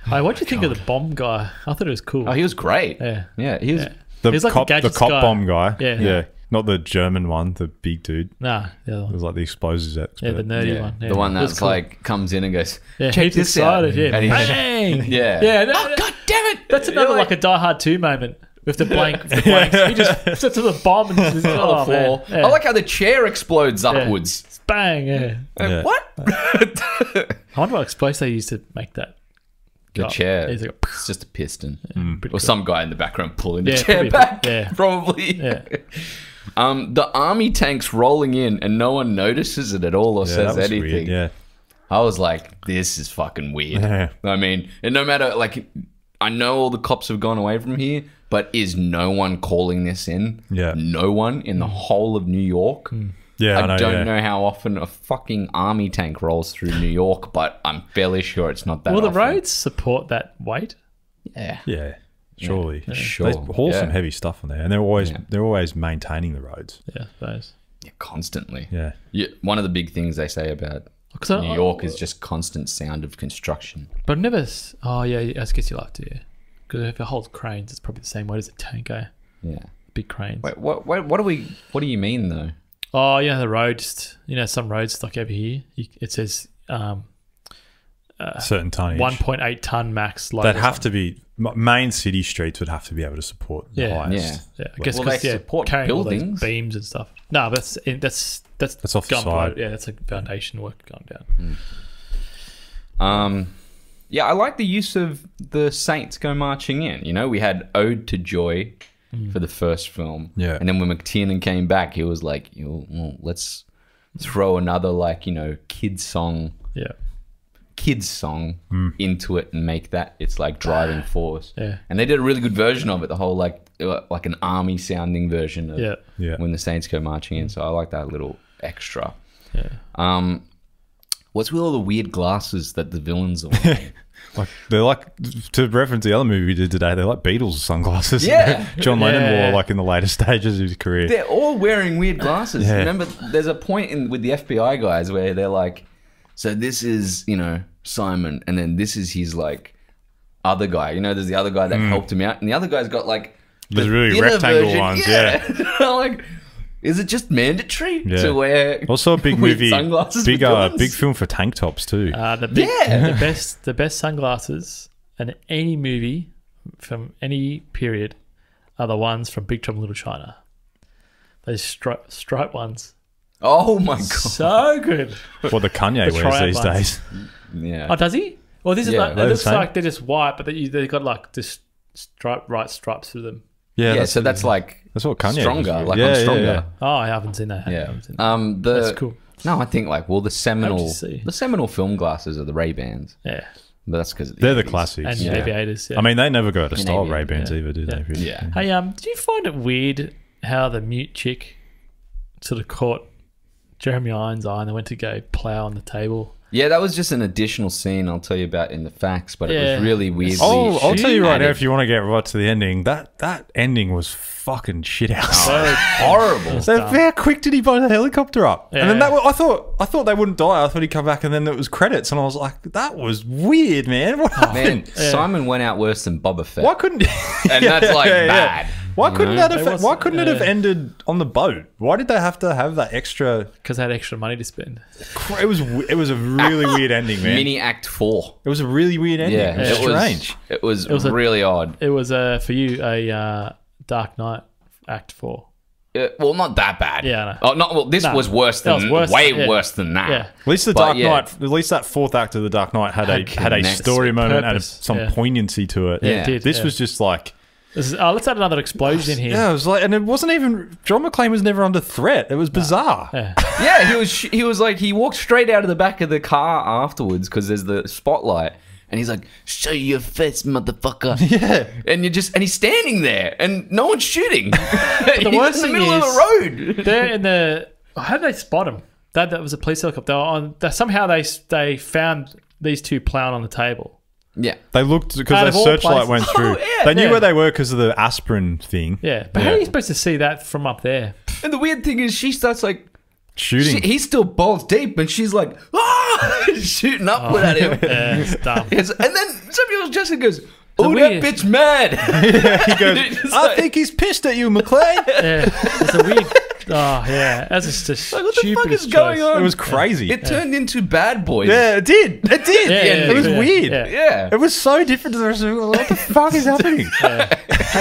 Hey, what do you think of the bomb guy? I thought it was cool. Oh, he was great. Yeah. Yeah. He was, he was like the cop guy. Bomb guy. Yeah. Yeah. Not the German one, the big dude. Nah. The other one. It was like the explosives expert. Yeah, the nerdy one. Yeah. The one that's like comes in and goes, check this out. Yeah. And bang! Yeah. Yeah. No, oh, God damn it. That's another like a Die Hard 2 moment. With the blank, he just sets the bomb and just on the floor. Yeah. I like how the chair explodes upwards. Bang! Yeah. What? I wonder what explosive they used to make that. The chair. Like, it's just a piston, or some guy in the background pulling the chair back. Yeah. Probably. Yeah. The army tank's rolling in, and no one notices it at all or says anything. Weird, yeah. I was like, this is fucking weird. Yeah. I mean, and no matter like. I know all the cops have gone away from here, but is no one calling this in? Yeah. No one in the whole of New York? Yeah, I know, don't know how often a fucking army tank rolls through New York, but I'm fairly sure it's not that often. Will the roads support that weight? Yeah. Yeah, surely. Yeah. Sure. They haul some heavy stuff on there, and they're always maintaining the roads. Yeah, those. Yeah, constantly. Yeah. Yeah. One of the big things they say about... New York is just constant sound of construction. But I've never... Oh, yeah, I guess you'll have to, yeah. Because if it holds cranes, it's probably the same weight as a tanker. Yeah. Big cranes. Wait, what do you mean, though? Oh, yeah, the road, just, you know, some roads, like over here, it says... certain tonnage. 1.8 ton max. They'd have to be... Main city streets would have to be able to support the highest. Yeah, yeah. I guess because they support buildings. Beams and stuff. No, but that's off the side. Yeah, that's like foundation work going down. Yeah, I like the use of the saints go marching in. You know, we had Ode to Joy for the first film. Yeah. And then when McTiernan came back, he was like, well, let's throw another, like, you know, kids song into it and make that it's like driving force. Yeah. And they did a really good version of it, the whole like an army sounding version of when the saints go marching in. So I like that little extra. Yeah. What's with all the weird glasses that the villains are wearing? Like they're like, to reference the other movie we did today, they're like Beatles sunglasses. Yeah. John Lennon wore like in the later stages of his career. They're all wearing weird glasses. Yeah. Remember, there's a point with the FBI guys where they're like, so this is, you know, Simon, and then this is his, like, other guy. You know, there's the other guy that helped him out, and the other guy's got, like... There's really rectangle ones, yeah. Like, is it just mandatory to wear... Also a big movie, big film for tank tops, too. The best sunglasses in any movie from any period are the ones from Big Trouble in Little China. Those stripe ones. Oh my god, so good! What the Kanye wears these days? Yeah. Oh, does he? Well, this is like it looks like they're just white, but they've got like just stripe, right stripes through them. Yeah, so that's like Stronger. Yeah. Oh, I haven't seen that. Yeah, that's cool. No, I think like the seminal film glasses are the Ray-Bans. Yeah, but that's because they're the classics and Aviators. Yeah. I mean, they never go out of style, Ray-Bans either, do they? Really? Yeah. Hey, did you find it weird how the mute chick sort of caught Jeremy Irons' eye and they went to go plow on the table? Yeah, that was just an additional scene I'll tell you about in the facts, but it was really weirdly. Oh, I'll tell you right now, if you want to get right to the ending, that ending was fucking shithouse. So horrible. So how quick did he blow the helicopter up? Yeah. And then I thought they wouldn't die. I thought he'd come back, and then it was credits, and I was like, that was weird, man. What happened? Man, Simon went out worse than Boba Fett. Why couldn't? And that's like bad. Why couldn't it have ended on the boat? Why did they have to have that extra? Because they had extra money to spend. It was a really weird ending, man. Mini Act 4. It was a really weird ending. Yeah, it was strange. It was really odd. It was for you Dark Knight Act 4. Well, not that bad. Yeah, I know. This was worse than that. Yeah. At least the Dark Knight, at least that fourth act of the Dark Knight had a story moment and some poignancy to it. Yeah, yeah. It did. This was just like. Let's add another explosion in here. Yeah, it was like, and it wasn't even. John McClane was never under threat. It was bizarre. Yeah. Yeah, he was like, he walked straight out of the back of the car afterwards because there's the spotlight, and he's like, "Show your face, motherfucker!" Yeah, and he's standing there, and no one's shooting. The worst thing is, in the middle of the road. They're in the. How did they spot him? That was a police helicopter. They were on. Somehow they found these two plowing on the table. Yeah, they looked because their searchlight went through. They knew where they were because of the aspirin thing. Yeah, but how are you supposed to see that from up there? And the weird thing is, she starts like shooting. He's still balls deep, and she's like, ah, shooting upward at him. Yeah, it's dumb. Yes, and then Samuel L. Jackson goes, "Oh, that bitch mad." Yeah, he goes, "I think he's pissed at you, McClane." Yeah, it's a weird. Oh yeah, that's just like, what the fuck is going on? It was crazy. It turned into Bad Boys. Yeah, it did. It did. Yeah, it was weird. Yeah. It was so different to the rest of the. What the fuck is happening? Hey,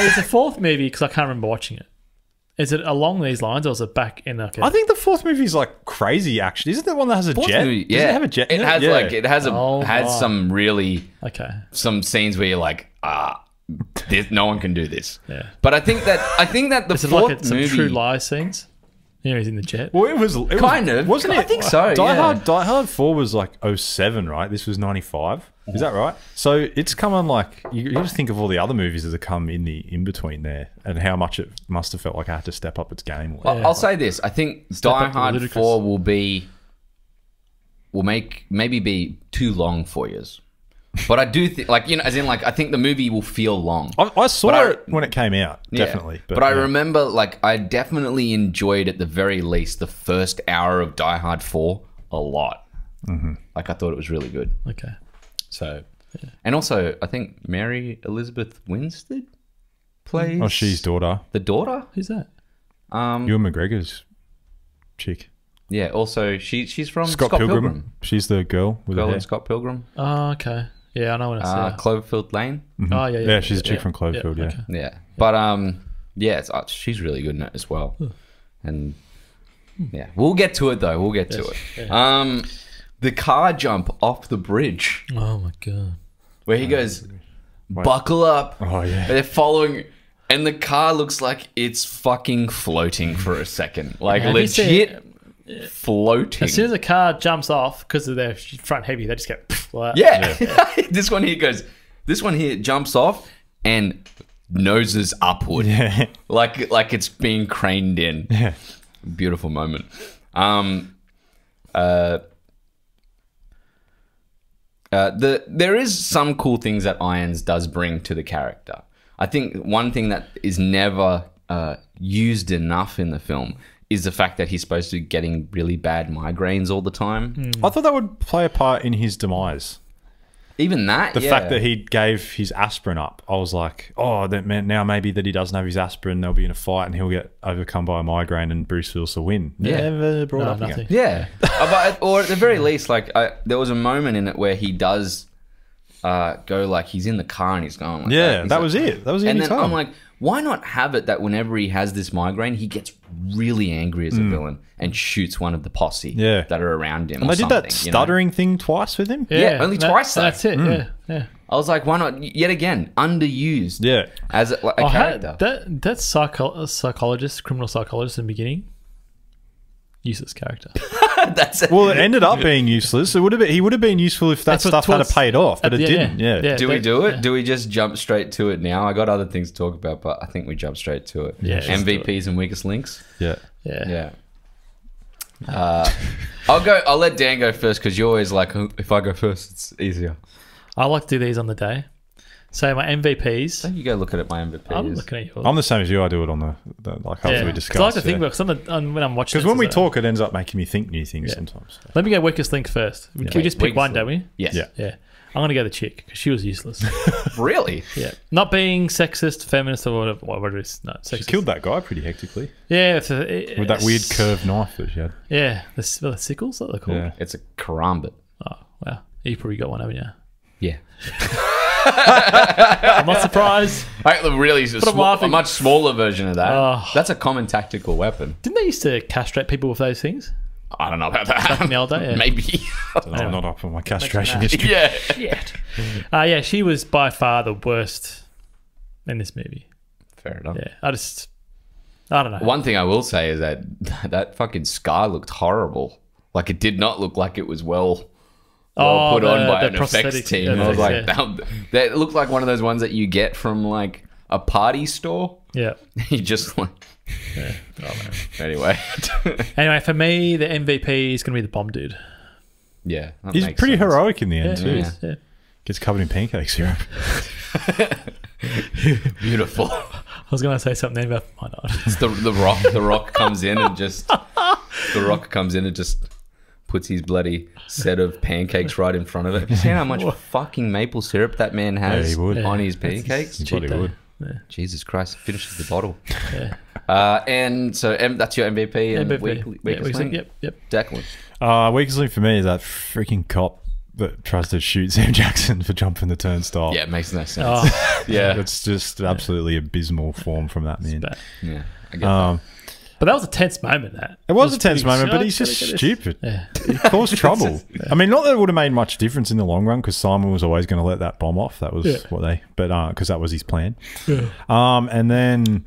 it's the fourth movie because I can't remember watching it. Is it along these lines or is it back in? Okay. I think the fourth movie is like crazy. Actually, isn't it the one that has a jet? Movie, yeah, does it have a jet. It has like it has some really some scenes where you're like no one can do this. Yeah, but I think that the fourth movie some True Lies scenes. Yeah, he's in the jet. Well, it was kind of, wasn't it? I think so. Die Hard 4 was like 2007, right? This was 95. Is that right? So it's come on like you just think of all the other movies that have come in the in between there, and how much it must have felt like I had to step up its game. Well, I'll say this: I think Die Hard 4 will maybe be too long for you. But I do think, like, you know, as in, like, I think the movie will feel long. I saw it when it came out, definitely. But I remember, like, I definitely enjoyed at the very least the first hour of Die Hard 4 a lot. Mm-hmm. Like, I thought it was really good. Okay. So, and also, I think Mary Elizabeth Winstead plays. Oh, she's daughter. The daughter? Who's that? Ewan McGregor's chick. Yeah, also, she's from Scott Pilgrim. She's the girl with the hair. Scott Pilgrim. Oh, okay. Yeah, I know when I see her. Cloverfield Lane. Mm-hmm. Oh, yeah, yeah. Yeah, she's a chick from Cloverfield, okay. Yeah. But, yeah, she's really good in it as well. And, yeah. We'll get to it, though. We'll get to it. Yeah. The car jump off the bridge. Oh, my God. Where he goes, buckle up. Oh, yeah. They're following. And the car looks like it's fucking floating for a second. Like, legit. Floating. As soon as the car jumps off because of their front heavy, they just go. Like that. Yeah. This one here goes. This one here jumps off and noses upward, like it's being craned in. Yeah. Beautiful moment. There is some cool things that Irons does bring to the character. I think one thing that is never used enough in the film. Is the fact that he's supposed to be getting really bad migraines all the time. I thought that would play a part in his demise. Even that, the fact that he gave his aspirin up. I was like, oh, that meant now maybe that he doesn't have his aspirin, they'll be in a fight and he'll get overcome by a migraine and Bruce Willis will win. Yeah. Never brought up nothing. Again. Yeah. But, or at the very least, like, there was a moment in it where he does go like, he's in the car and he's going like that. Yeah, that was it. That was it. And then I'm like, why not have it that whenever he has this migraine, he gets really angry as a villain and shoots one of the posse that are around him? And they did that stuttering thing twice with him. Yeah, only twice. That's it. Yeah, yeah. I was like, why not? Yet again, underused. Yeah, as a character. That criminal psychologist in the beginning, useless character. Well, it ended up being useless. It would have been, he would have been useful if that stuff had paid off, but it didn't. Yeah. Do we do it? Yeah. Do we just jump straight to it now? I got other things to talk about, but I think we jump straight to it. Yeah, MVPs and weakest links. Yeah. Yeah. Yeah. I'll let Dan go first because you're always like, if I go first, it's easier. I like to do these on the day. So my MVPs. Don't you go looking at my MVPs. I'm looking at yours. I'm the same as you. I do it on the like after we discuss. I like to think about because when I'm watching. Because when we talk, it ends up making me think new things sometimes. So. Let me go weakest link first. Yeah. We just pick one, don't we? Yes. Yeah. Yeah. I'm gonna go the chick because she was useless. Really? Yeah. Not being sexist, feminist, or whatever. Whatever it is. No, sexist. She killed that guy pretty hectically. Yeah. With that weird curved knife that she had. Yeah. The sickles that they're called. Yeah. It's a karambit. Oh wow! You probably got one, haven't you? Yeah. I'm not surprised. Really, a much smaller version of that. That's a common tactical weapon. Didn't they used to castrate people with those things? I don't know about that. In the old day, yeah. Maybe. I'm not up on my castration history. Yeah. Shit. Yeah, she was by far the worst in this movie. Fair enough. Yeah, I don't know. One thing I will say is that that fucking scar looked horrible. Like it did not look like it was well put on by an effects team. I was like, that looked like one of those ones that you get from like a party store. Yeah. You just like, yeah. Oh, man. Anyway, for me, the MVP is going to be the bomb dude. Yeah. He's pretty heroic in the end, too. Yeah. Yeah. Gets covered in pancake syrup. Beautiful. I was going to say something about my God. It's the Rock. The Rock comes in and just, puts his bloody set of pancakes right in front of it. You see how much fucking maple syrup that man has on his pancakes? He probably would. Yeah. Jesus Christ, finishes the bottle. Yeah. And so that's your MVP and weakest link. Yep. Declan. Weakest link for me is that freaking cop that tries to shoot Sam Jackson for jumping the turnstile. Yeah, it makes no sense. Yeah. It's just absolutely abysmal form from that man. Yeah, I get that. But that was a tense moment. It was a tense moment, but he's just stupid. Yeah. He caused trouble. I mean, not that it would have made much difference in the long run because Simon was always going to let that bomb off. That was because that was his plan. Yeah. And then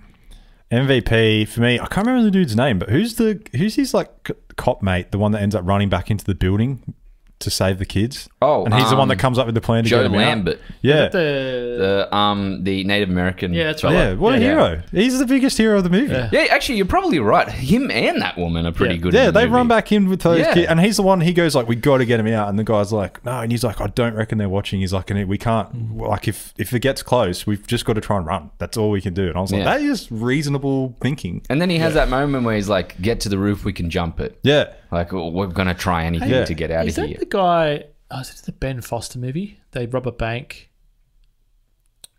MVP for me, I can't remember the dude's name, but who's his like cop mate, the one that ends up running back into the building to save the kids? Oh, and he's the one that comes up with the plan to get him Lambert. Out. Yeah, the Native American. Yeah, that's right. Yeah, what a hero! He's the biggest hero of the movie. Yeah, actually, you're probably right. Him and that woman are pretty good. Yeah, they run back in with those kids, and he's the one. He goes like, "We got to get him out," and the guy's like, "No," and he's like, "I don't reckon they're watching." He's like, "And we can't. Like, if it gets close, we've just got to try and run. That's all we can do." And I was like, "That is reasonable thinking." And then he has that moment where he's like, "Get to the roof. We can jump it." Yeah. Like, well, we're going to try anything to get out of here. Is that the guy... Oh, is it the Ben Foster movie? They rob a bank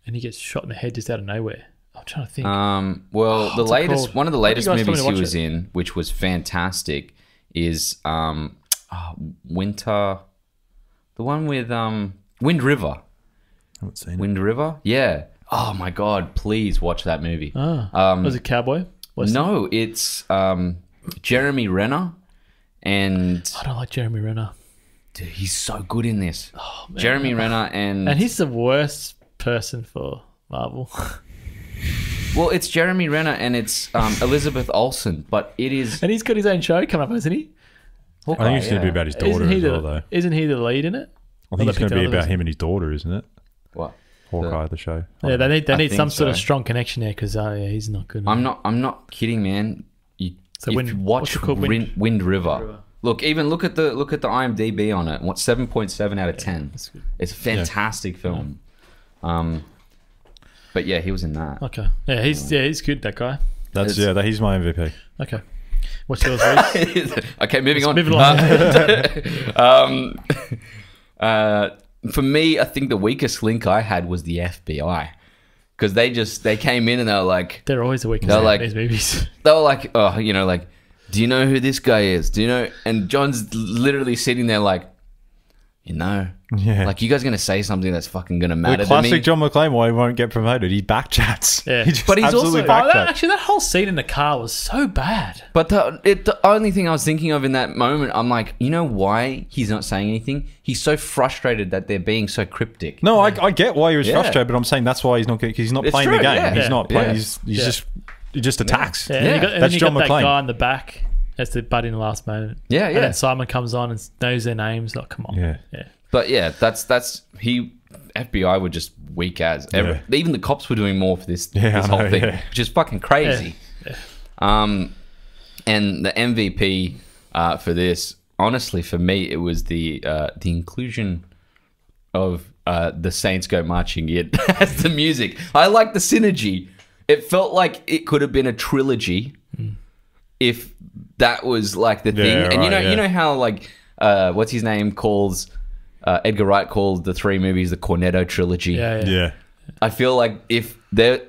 and he gets shot in the head just out of nowhere. I'm trying to think. One of the latest movies he was in, which was fantastic, is Winter... The one with Wind River. I haven't seen it. Wind River? Yeah. Oh, my God. Please watch that movie. Oh. Was it Cowboy? No, it's Jeremy Renner. And I don't like Jeremy Renner. Dude, he's so good in this. Oh, man. Jeremy Renner and he's the worst person for Marvel. Well, it's Jeremy Renner and it's Elizabeth Olsen, but it is. And he's got his own show coming up, isn't he? I think it's going to be about his daughter as well, though. Isn't he the lead in it? I think it's going to be about him and his daughter, isn't it? What? Hawkeye, the show. Yeah, they need some sort of strong connection there because he's not good. I'm not kidding, man. So if you watch Wind River. Look, look at the IMDb on it. 7.7 out of 10. It's a fantastic film. But yeah, he was in that. Okay. Yeah, he's good. That guy. He's my MVP. Okay. What's yours? Okay, moving on. For me, I think the weakest link I had was the FBI. Because they came in and they were like... They're always the weakest in these movies. They were like, oh, you know, like, do you know who this guy is? Do you know? And John's literally sitting there like, you know, Yeah. Like, you guys are going to say something that's fucking going to matter to me. Classic John McClane, why he won't get promoted. He backchats. Yeah. He but he's also... actually, that whole scene in the car was so bad. But the only thing I was thinking of in that moment, I'm like, you know why he's not saying anything? He's so frustrated that they're being so cryptic. No, yeah. I get why he was frustrated, but I'm saying that's why he's not... Because he's not playing the game. Yeah. He's not playing. Yeah. He's just... He just attacks. Yeah. Yeah. And that's John McClane. That guy in the back... That's the butt in the last moment. Yeah, yeah. And then Simon comes on and knows their names. Oh, come on. Yeah. But yeah, that's FBI were just weak as ever. Yeah. Even the cops were doing more for this, this whole thing, which is fucking crazy. Yeah. Yeah. And the MVP for this, honestly, for me, it was the inclusion of the Saints Go Marching In as the music. I like the synergy. It felt like it could have been a trilogy if that was like the thing. And you know how like what's his name calls Edgar Wright called the three movies the Cornetto trilogy. Yeah. I feel like if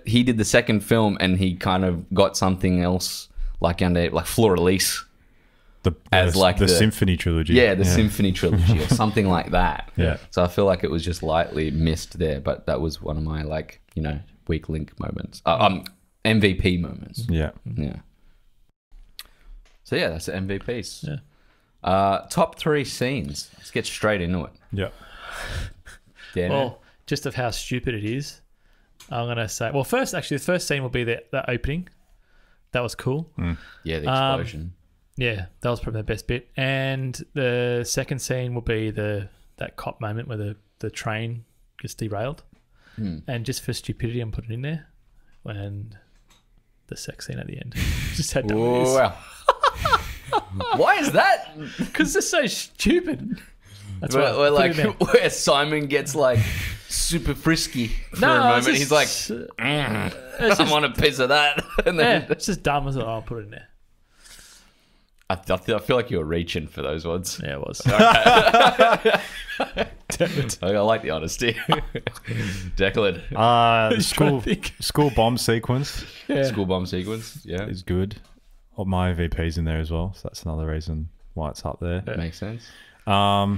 he did the second film and he kind of got something else like under like Fleur de Lis as like the symphony trilogy. Yeah, the symphony trilogy or something like that. Yeah. So I feel like it was just lightly missed there, but that was one of my like, you know, weak link moments. MVP moments. Yeah. Yeah. So yeah, that's the MVPs. Yeah. Top three scenes. Let's get straight into it. Yeah. Well, just of how stupid it is, I'm gonna say. Well, first, actually, the first scene will be that opening. That was cool. Mm. Yeah, the explosion. Yeah, that was probably the best bit. And the second scene will be that cop moment where the train gets derailed, and just for stupidity, I'm putting it in there. And the sex scene at the end. Just had to. Why is that? Because they're so stupid. That's why we're like where Simon gets like super frisky for a moment. Just, he's like, I want a piece of that. And then it's just dumb as I'll put it in there. I feel like you were reaching for those ones. Yeah, it was. Okay. I like the honesty. Declan. School bomb sequence. Yeah. School bomb sequence. Yeah, it's good. My MVP's in there as well, so that's another reason why it's up there. That makes sense. I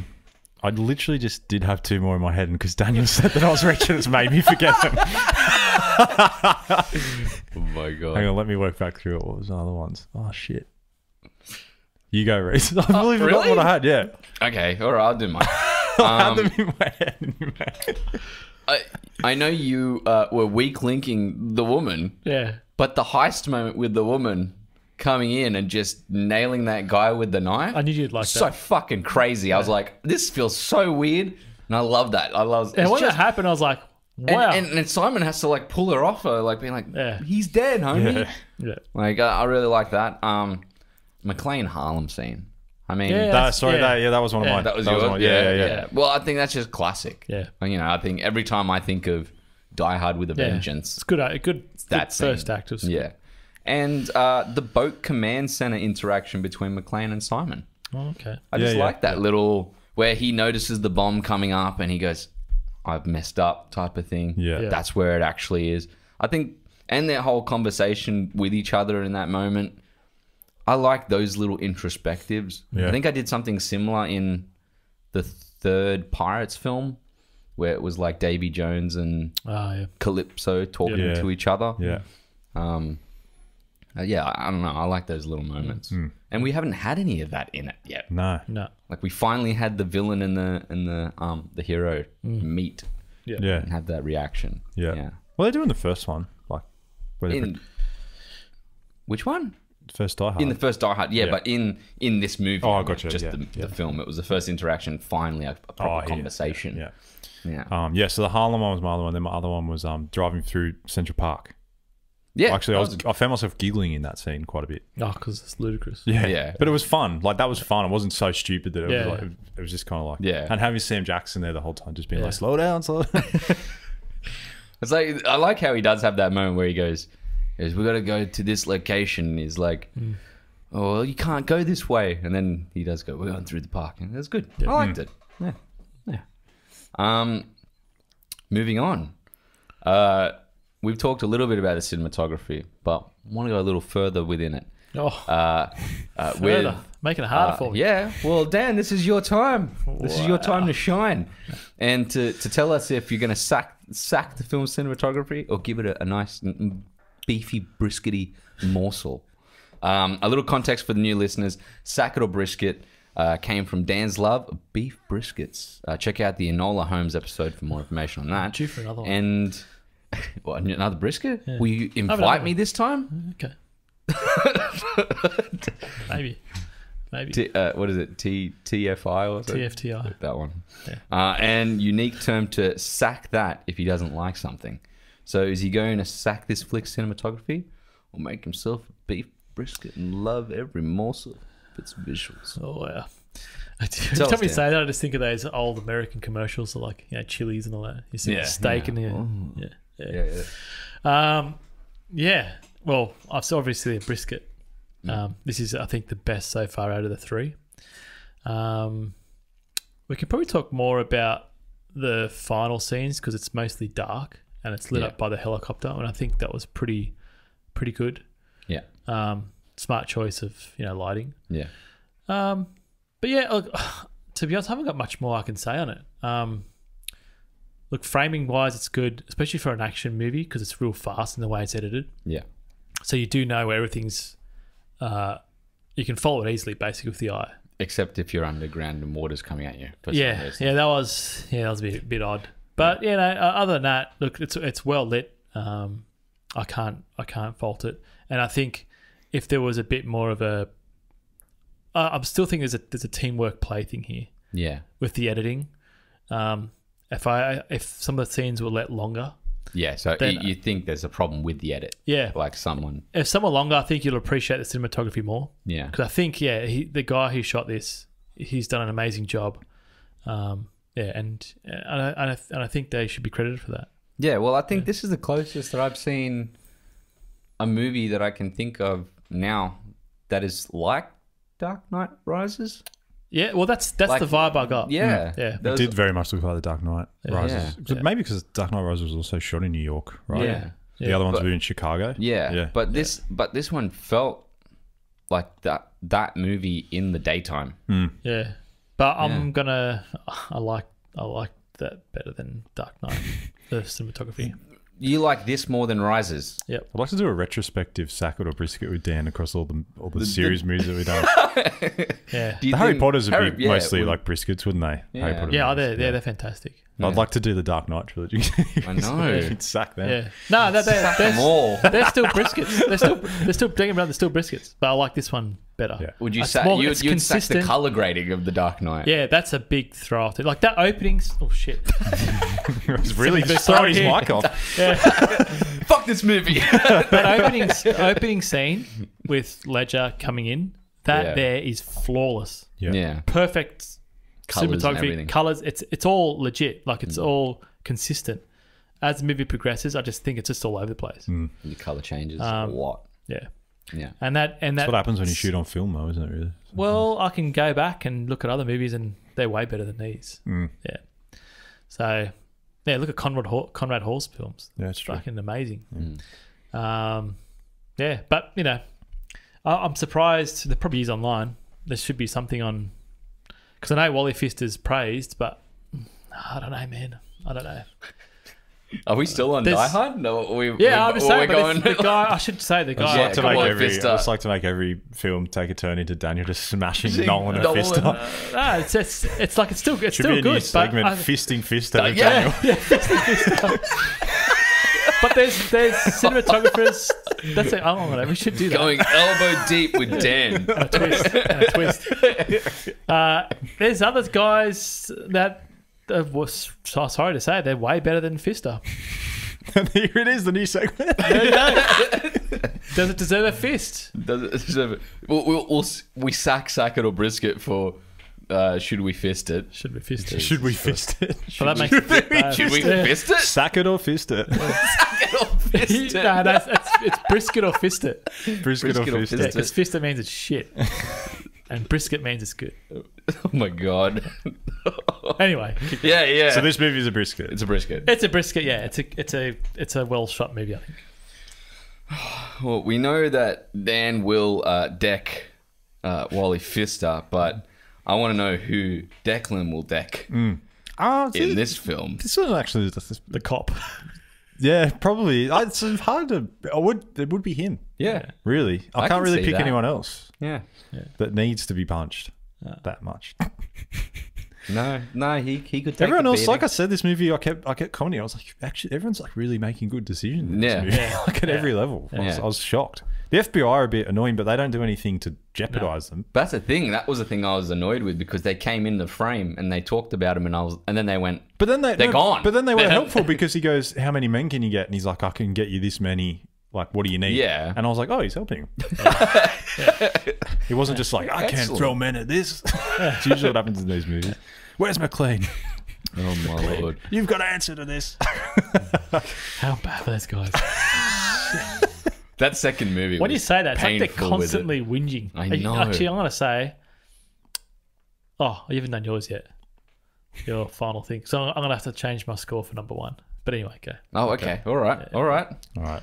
literally just did have two more in my head, and because Daniel said that I was rich, it's made me forget them. Oh my god! Hang on, let me work back through it. What was the other ones? Oh shit! You go, Reese. I really forgot what I had. Yeah. Okay. All right. I'll do mine. I had them in my head. I know you were weak linking the woman. Yeah. But the heist moment with the woman coming in and just nailing that guy with the knife. I knew you'd like that. So fucking crazy. Yeah. I was like, this feels so weird. And I love that. I love it. And when that happened, I was like, wow. And Simon has to like pull her off her, like being like, he's dead, homie. Yeah. Like, I really like that. McClane Harlem scene. I mean, that was one of mine. That was yours? Yeah. Well, I think that's just classic. Yeah. You know, I think every time I think of Die Hard with a Vengeance, it's good. That's first act of school. And the boat command center interaction between McClane and Simon. Oh, okay. I just like that little where he notices the bomb coming up and he goes, "I've messed up" type of thing. Yeah. That's where it actually is. I think, and their whole conversation with each other in that moment. I like those little introspectives. Yeah. I think I did something similar in the third Pirates film where it was like Davy Jones and Calypso talking to each other. Yeah. I don't know. I like those little moments, and we haven't had any of that in it yet. No. Like we finally had the villain and the hero meet. Yeah. And have that reaction. Yeah. Well, they do in the first one, like which one? First Die Hard. In the first Die Hard, but in this movie, gotcha. Just the film. It was the first interaction. Finally, a proper conversation. Yeah. So the Harlem one was my other one. Then my other one was driving through Central Park. Yeah, actually, I found myself giggling in that scene quite a bit. Oh, because it's ludicrous. Yeah, but it was fun. Like that was fun. It wasn't so stupid that it was like it was just kind of like and having Sam Jackson there the whole time, just being like, slow down. It's like I like how he does have that moment where he goes, "We got to go to this location." And he's like, "Oh, well, you can't go this way," and then he does go, "We're going through the park," and that's good. Yeah. I liked it. Yeah. Moving on. We've talked a little bit about the cinematography, but I want to go a little further within it. With making it harder for me. Yeah. Well, Dan, this is your time. This is your time to shine, and to tell us if you're going to sack the film's cinematography or give it a nice beefy briskety morsel. A little context for the new listeners: sack it or brisket came from Dan's love of beef briskets. Check out the Enola Holmes episode for more information on that. Due for another one. And well, another brisket? Yeah. Will you invite me this time? Okay. Maybe. What is it? TFI or something? TFTI. That one. Yeah. And unique term to sack that if he doesn't like something. So is he going to sack this flick's cinematography or make himself a beef brisket and love every morsel of its visuals? Oh, wow. Every time you say that, I just think of those old American commercials of, like, you know, Chili's and all that. You see steak in there. Yeah. Well, it's obviously a brisket. This is, I think, the best so far out of the three. We could probably talk more about the final scenes because it's mostly dark and it's lit up by the helicopter, and I think that was pretty good. Yeah. Smart choice of, you know, lighting. Yeah. But yeah, look, to be honest, I haven't got much more I can say on it. Look, framing-wise, it's good, especially for an action movie because it's real fast in the way it's edited. Yeah. So you do know where everything's... you can follow it easily, basically, with the eye. Except if you're underground and water's coming at you. That was a bit odd. But you know, other than that, look, it's well lit. I can't fault it. And I think if there was a bit more of a, I'm still thinking there's a teamwork play thing here. Yeah. With the editing, if some of the scenes were let longer. Yeah, so then, you think there's a problem with the edit. Yeah. Like someone... If someone longer, I think you'll appreciate the cinematography more. Yeah. Because I think, the guy who shot this, he's done an amazing job. And I think they should be credited for that. Yeah, well, I think this is the closest that I've seen a movie that I can think of now that is like Dark Knight Rises. Yeah, well, that's like, the vibe I got. Yeah. It did very much look like The Dark Knight Rises. Yeah. Yeah. Maybe because Dark Knight Rises was also shot in New York, right? Yeah. The other ones were in Chicago. Yeah. But this one felt like that movie in the daytime. Mm. Yeah. But I'm going to... I like that better than Dark Knight, the cinematography. You like this more than Rises. Yep. I'd like to do a retrospective sack it or brisket with Dan across all the series movies that we've done. Yeah. The Harry Potters would be mostly like briskets, wouldn't they? Yeah, Harry Potter they're fantastic. Yeah. I'd like to do the Dark Knight trilogy. I know. You could sack them. Yeah. No, sack them all. They're still briskets. They're still briskets. But I like this one better. Yeah. Would you sack the color grading of the Dark Knight? Yeah, that's a big throw off. Like that opening. Oh shit. It was really just throwing his mic off. Yeah. Fuck this movie. That opening scene with Ledger coming in, there is flawless. Yeah. Perfect cinematography, colors. It's all legit. Like it's all consistent. As the movie progresses, I just think it's just all over the place. Mm. The color changes a lot. Yeah. Yeah. And that's what happens when you shoot on film though, isn't it really? Sometimes. Well, I can go back and look at other movies and they're way better than these. Mm. Yeah. So yeah, look at Conrad Hall's films. Yeah, it's fucking amazing. Mm. But you know, I'm surprised there probably is online. There should be something on, because I know Wally Fist is praised, but I don't know, man. I don't know. Are we still on Die Hard? No, I should say the guy. I just like to make every film take a turn into Daniel just smashing Nolan and Fister. No, it's like it's still good. Segment, but fisting Fister. Yeah, fisting Fister. But there's cinematographers. That's it. I don't know. We should do that. Going elbow deep with Dan. A twist. There's other guys that. Sorry to say, they're way better than Fister. Here it is, the new segment. Does it deserve a fist? Does it deserve it? We sack it or brisket for should we fist it? Should we fist it? Should we fist it? Should we fist it? Sack it or fist it? Sack it or fist it? No, it's brisket or fist it. Brisket or fist it. Because fist it means it's shit. And brisket means it's good. Oh my god. Anyway. Yeah. So this movie is a brisket. It's a brisket. Yeah. It's a well shot movie, I think. Well, we know that Dan will deck Wally Pfister, but I want to know who Declan will deck in this film. This one actually is the cop. Yeah, probably. It's hard to. It would be him. Yeah, really. I can't really pick anyone else. Yeah, that needs to be punched that much. No, he could take everyone else. Like I said, this movie, I kept commenting. I was like, actually, everyone's like really making good decisions. Yeah, like at every level. I was shocked. The FBI are a bit annoying, but they don't do anything to jeopardize them. But that's the thing. That was the thing I was annoyed with, because they came in the frame and they talked about him, and then they went. But then they're gone. But then they were helpful, because he goes, "How many men can you get?" And he's like, "I can get you this many. Like, what do you need?" Yeah. And I was like, oh, he's helping. He wasn't just like, I can't throw men at this. It's usually what happens in these movies. Where's McClane? Oh, my Lord. You've got an answer to this. How bad are those guys? That second movie when you say that, it's like they're constantly whinging. I know. Actually, I want to say, oh, I haven't done yours yet. Your final thing. So I'm going to have to change my score for number 1. But anyway, go. Oh, okay. All right.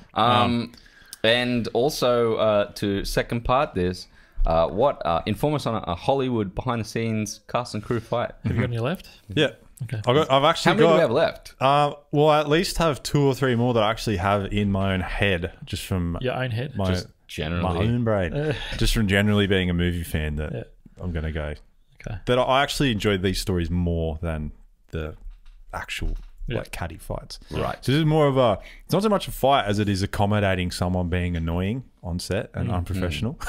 And also to second part this, inform us on a Hollywood behind-the-scenes cast and crew fight. Have you got any left? Yeah. Okay. I've actually got... How many do we have left? Well, I at least have 2 or 3 more that I actually have in my own head, just from... Your own head? Just generally. My own brain. Just from generally being a movie fan that I'm going to go. Okay. That I actually enjoyed these stories more than the actual... like catty fights. Right. So this is more of a, it's not so much a fight as it is accommodating someone being annoying on set and unprofessional.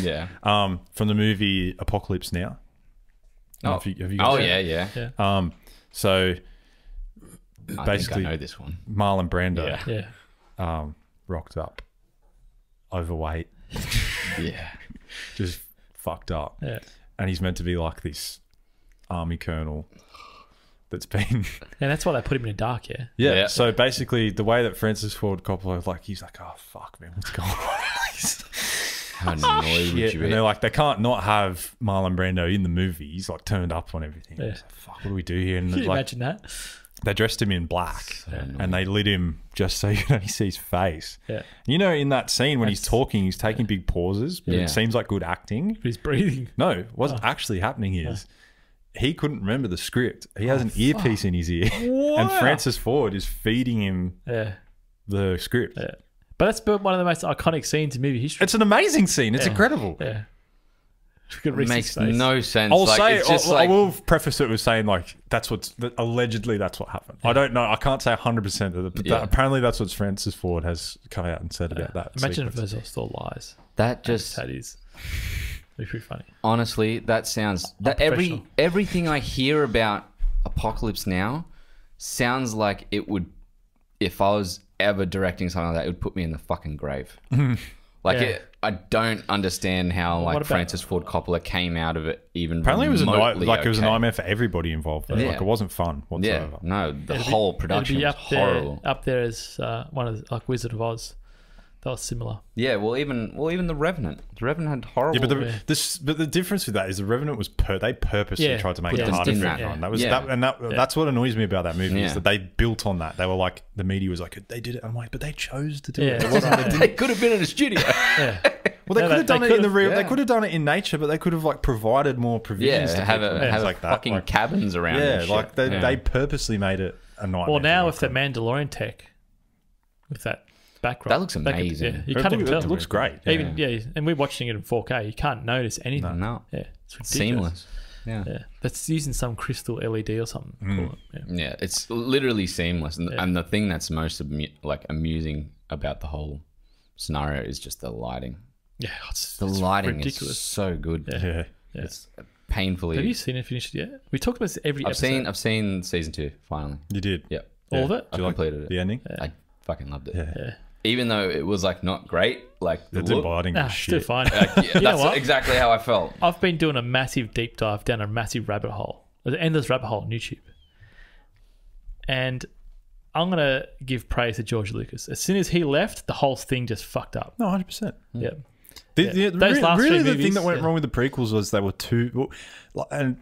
Yeah. From the movie Apocalypse Now. Oh, have you guys seen it? So basically, I know this one. Marlon Brando rocked up, overweight. Just fucked up. And he's meant to be like this army colonel. That's been, and that's why they put him in a dark hair. Yeah. So basically, the way that Francis Ford Coppola, like, he's like, "Oh fuck, man, what's going on?" How annoyed would you be? And they're like, they can't not have Marlon Brando in the movie. He's like turned up on everything. Yeah. Like, fuck, what do we do here? And can you imagine that? They dressed him in black, so and they lit him just so you can only see his face. Yeah. You know, in that scene when he's talking, he's taking big pauses. But it seems like good acting. But he's breathing. No, it wasn't actually happening. He couldn't remember the script. He has an earpiece in his ear. And Francis Ford is feeding him the script. But that's one of the most iconic scenes in movie history. It's an amazing scene. It's incredible. Yeah. It makes no sense. I'll say, it's just I will preface it with saying, like, that's what's allegedly that's what happened. I don't know. I can't say 100%, but apparently that's what Francis Ford has come out and said about that. Imagine if those are still lies. That just that is. Pretty funny. Honestly, that sounds that everything I hear about Apocalypse Now sounds like it would, if I was ever directing something like that, it would put me in the fucking grave. Like I don't understand how like Francis Ford Coppola came out of it even. Apparently, it was a it was a nightmare for everybody involved. Though. Like it wasn't fun whatsoever. No, the whole production was horrible. Up there as one of the, like Wizard of Oz. That was similar. Yeah, well, even the Revenant. The Revenant had horrible. Yeah, but the difference with that is the Revenant was they purposely tried to make it harder for everyone. That was that's what annoys me about that movie is that they built on that. They were like the media was like they did it. I'm like, but they chose to do it. They could have been in a studio. Well, they could have done it in the real. They could have done it in nature, but they could have like provided more provisions. To have like that. Fucking like, cabins around. Yeah, like they purposely made it a nightmare. Well, now with the Mandalorian tech, with that. Background. That looks amazing. You can't even tell. It looks great. Even, and we're watching it in 4K. You can't notice anything. No. Yeah, it's ridiculous. Seamless. Yeah. That's using some crystal LED or something. Cool. Yeah, it's literally seamless. And, and the thing that's most like amusing about the whole scenario is just the lighting. Yeah, the lighting ridiculous. Is so good. Yeah. It's painfully. Have you seen it finished yet? We talked about this every episode. I've seen season 2 finally. You did. Yeah. All of it. I completed it. The ending. I fucking loved it. Yeah. Even though it was like not great, like it's inviting shit. It's fine. That's exactly how I felt. I've been doing a massive deep dive down a massive rabbit hole, an endless rabbit hole on YouTube, and I'm gonna give praise to George Lucas. As soon as he left, the whole thing just fucked up. No, 100%. Yeah. The thing that went wrong with the prequels was they were too, I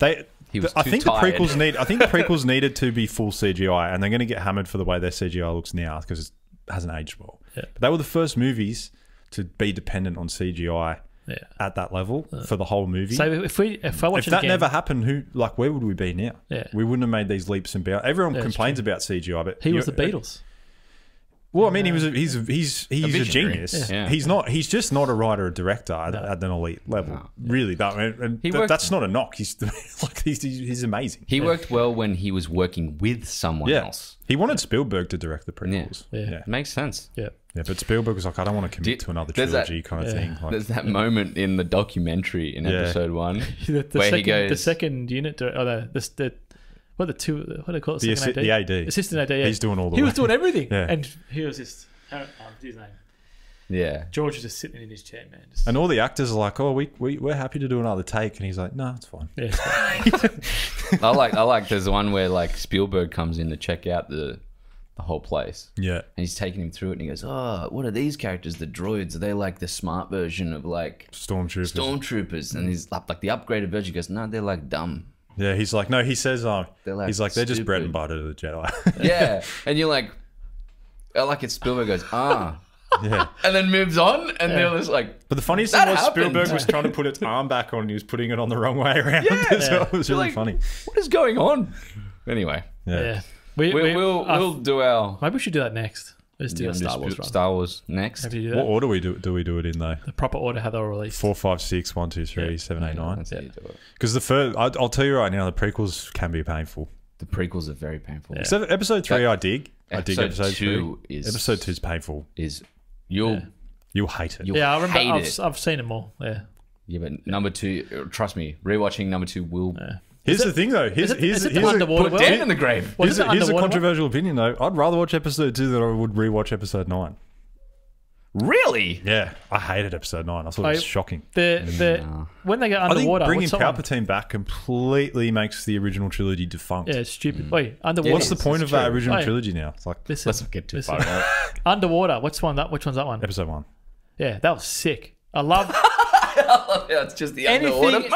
think tired. The prequels need. I think the prequels needed to be full CGI, and they're going to get hammered for the way their CGI looks now because it hasn't aged well. Yeah. But they were the first movies to be dependent on CGI at that level for the whole movie. So if I watch it again, never happened, where would we be now? Yeah. We wouldn't have made these leaps and bounds. Everyone complains about CGI, but he was the Beatles. Well, I mean, he's a genius. Yeah. Yeah. He's just not a writer or director at an elite level, really. That's not a knock. He's amazing. He worked well when he was working with someone else. He wanted Spielberg to direct the prequels. Yeah. Yeah. Yeah. Makes sense. Yeah. Yeah, but Spielberg was like, I don't want to commit to another trilogy kind of thing. Like, there's that moment in the documentary in episode one where he goes, the second unit, what do they call it? The AD. Assistant AD. Yeah. He's doing all the work. He was doing everything. Yeah. And he was just, his name. Yeah. George was just sitting in his chair, man. Just, and all the actors are like, oh, we're happy to do another take. And he's like, no, it's fine. Yeah, it's fine. I like there's one where like Spielberg comes in to check out the whole place. Yeah. And he's taking him through it and he goes, oh, what are these characters? The droids, are they like the smart version of like Stormtroopers? And he's like the upgraded version. He goes, no, they're like dumb. Yeah, he's like, no, he says, they're just bread and butter to the Jedi. Yeah, and you're like, Spielberg goes, ah. Yeah. And then moves on, and they're just like, but the funniest thing was Spielberg was trying to put its arm back on, and he was putting it on the wrong way around. Yeah. So it was really funny. What is going on? Anyway. Yeah. We'll do our... Maybe we should do that next. Let's do a Star Wars run. Star Wars next. What order do we do it in though? The proper order how they'll release. 4, 5, 6, 1, 2, 3, 7, 8, 9. That's how you do it. Because the first, I'll tell you right now, the prequels can be painful. The prequels are very painful. Yeah. So episode 3, I dig. Episode 2 is episode 2 is painful. You'll hate it. Yeah, I remember. I've seen them all. Yeah. Yeah, but number 2, trust me, rewatching number 2 will. Yeah. Here's the thing, though. Put Dan in the grave. Here's a controversial opinion, though. I'd rather watch episode 2 than I would rewatch episode 9. Really? Yeah, I hated episode 9. I thought it was shocking. When they get underwater, I think bringing Palpatine back completely makes the original trilogy defunct. Yeah, it's stupid. Wait, underwater. What's the point of that original trilogy now? It's like let's not get too far. Underwater. Which one's that one? Episode 1. Yeah, that was sick. It's just the underwater.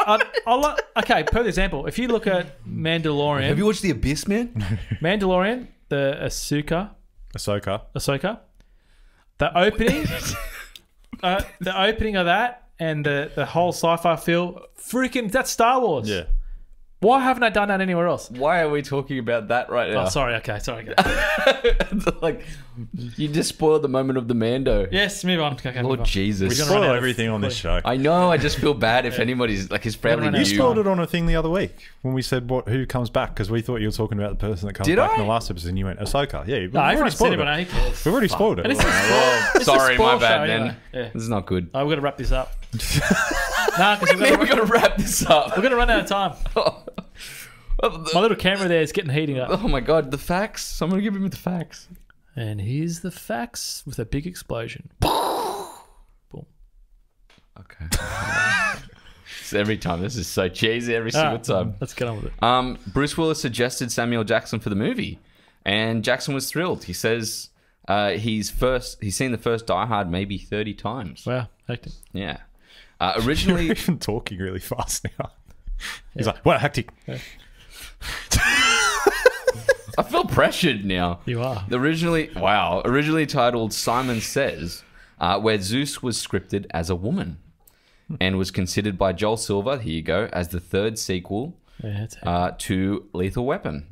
Okay, per example, if you look at Mandalorian, have you watched The Abyss, man? Mandalorian, the Ahsoka, the opening, the opening of that, and the whole sci-fi feel, freaking that's Star Wars. Yeah. Why haven't I done that anywhere else? Why are we talking about that right now? Oh, sorry. Okay, sorry. Like you just spoiled the moment of the Mando. Yes, move on. Okay, Lord Jesus, we spoil everything on this show. I know. I just feel bad if anybody's like his family. You spoiled it on a thing the other week when we said who comes back because we thought you were talking about the person that comes back in the last episode. And you went Ahsoka. Yeah, no, I've already spoiled it. We've already spoiled it. Sorry, my bad, man. This is not good. I've got to wrap this up. Nah, because we've got to wrap this up. We're going to run out of time. My little camera there is getting heating up. Oh my god, the facts. Someone give him the facts. And here's the facts with a big explosion. Boom. Okay. Every time. This is so cheesy every single time. Let's get on with it. Bruce Willis suggested Samuel Jackson for the movie. And Jackson was thrilled. He says he's seen the first Die Hard maybe 30 times. Wow, hectic. Yeah. Originally... You're even talking really fast now. He's like, what a hectic. Yeah. I feel pressured now. You are. Originally titled Simon Says, where Zeus was scripted as a woman and was considered by Joel Silver, here you go, as the third sequel to Lethal Weapon.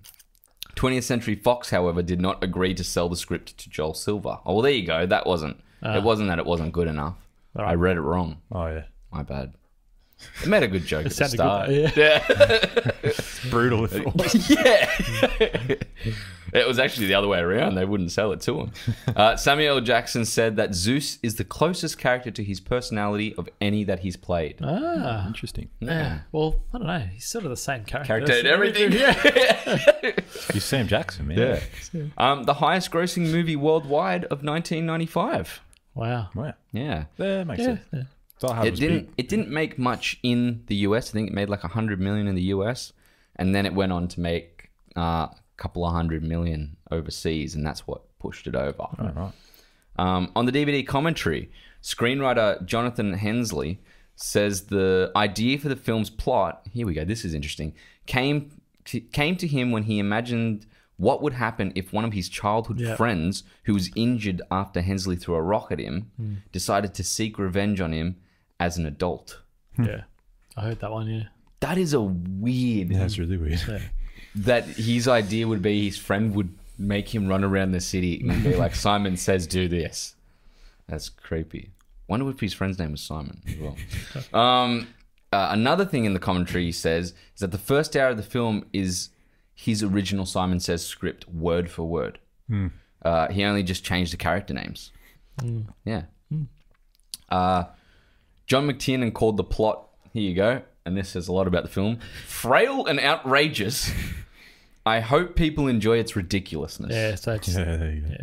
20th Century Fox, however, did not agree to sell the script to Joel Silver. Oh, well, there you go. That wasn't. It wasn't that it wasn't good enough. Right. I read it wrong. Oh, yeah. My bad. It made a good joke at the start. Yeah. It's brutal. Yeah. It was actually the other way around. They wouldn't sell it to him. Samuel L. Jackson said that Zeus is the closest character to his personality of any that he's played. Ah. Interesting. Yeah. Well, I don't know. He's sort of the same character. Character in everything. Yeah. He's Sam Jackson, man. Yeah. The highest grossing movie worldwide of 1995. Wow. Wow. Yeah. That makes sense. Yeah. It didn't make much in the US. I think it made like 100 million in the US, and then it went on to make a couple of 100 million overseas, and that's what pushed it over. Oh, right. On the DVD commentary, screenwriter Jonathan Hensley says the idea for the film's plot, here we go, this is interesting, came to him when he imagined What would happen if one of his childhood friends, who was injured after Hensley threw a rock at him, decided to seek revenge on him as an adult? Yeah. I heard that one, That is a weird... Yeah, that's really weird. Yeah. That his idea would be his friend would make him run around the city and be like, Simon says do this. That's creepy. Wonder if his friend's name was Simon as well. Another thing in the commentary he says is that the first hour of the film is... his original Simon Says script word for word. He only just changed the character names. John McTiernan called the plot, here you go, and this says a lot about the film, frail and outrageous. I hope people enjoy its ridiculousness. Yeah,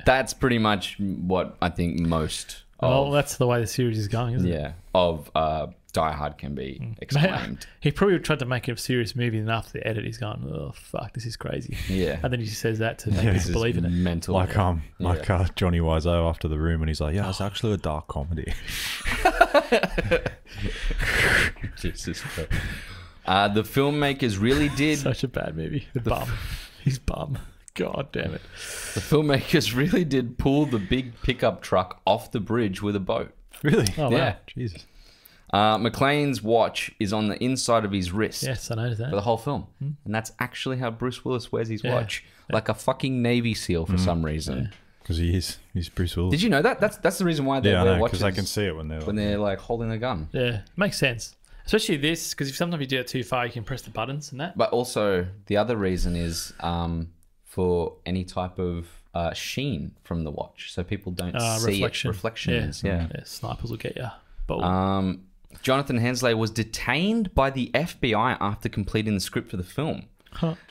that's pretty much what I think most that's the way the series is going, isn't it? Yeah, of Die Hard can be exclaimed. He probably tried to make it a serious movie, and after the edit, he's going, "Oh fuck, this is crazy." Yeah, and then he just says that to make people believe in it. Mental, like Johnny Wiseau after The Room, and he's like, "Yeah, it's actually a dark comedy." Jesus Christ. The filmmakers really did such a bad movie. He's bum. God damn it. The filmmakers really did pull the big pickup truck off the bridge with a boat. Really? Oh yeah. Wow. Jesus. McClane's watch is on the inside of his wrist. Yes, I noticed that. For the whole film. And that's actually how Bruce Willis wears his watch. Like a fucking Navy SEAL for some reason. Because he is. He's Bruce Willis. Did you know that? That's the reason why they wear watches. Because I can see it when they're... when they're like holding a gun. Yeah, it makes sense. Especially this, because if sometimes you do it too far, you can press the buttons and that. But also, the other reason is for any type of sheen from the watch. So people don't see reflections. Yeah. Snipers will get you. Bold. Jonathan Hensley was detained by the FBI after completing the script for the film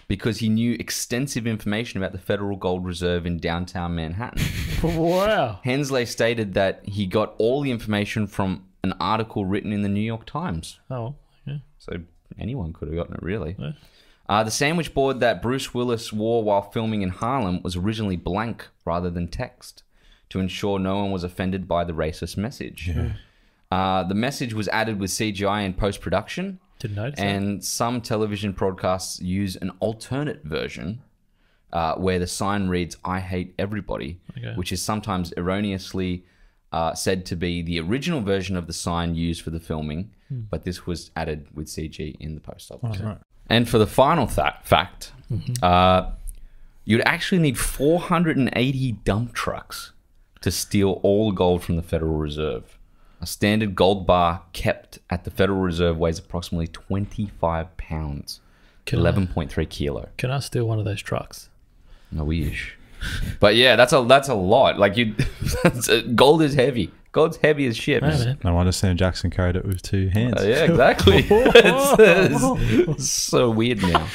because he knew extensive information about the Federal Gold Reserve in downtown Manhattan. Wow. Hensley stated that he got all the information from an article written in the New York Times. Oh, yeah. So anyone could have gotten it, really. Yeah. The sandwich board that Bruce Willis wore while filming in Harlem was originally blank rather than text to ensure no one was offended by the racist message. Yeah. The message was added with CGI in post-production. Didn't notice that. Some television broadcasts use an alternate version where the sign reads, I hate everybody, which is sometimes erroneously said to be the original version of the sign used for the filming, but this was added with CG in the post. And for the final fact, you'd actually need 480 dump trucks to steal all the gold from the Federal Reserve. A standard gold bar kept at the Federal Reserve weighs approximately 25 pounds, 11.3 kilo. Can I steal one of those trucks? I wish. But yeah, that's a lot. Like gold is heavy. Gold's heavy as shit. No wonder Sam Jackson carried it with two hands. Yeah, exactly. It's so weird now.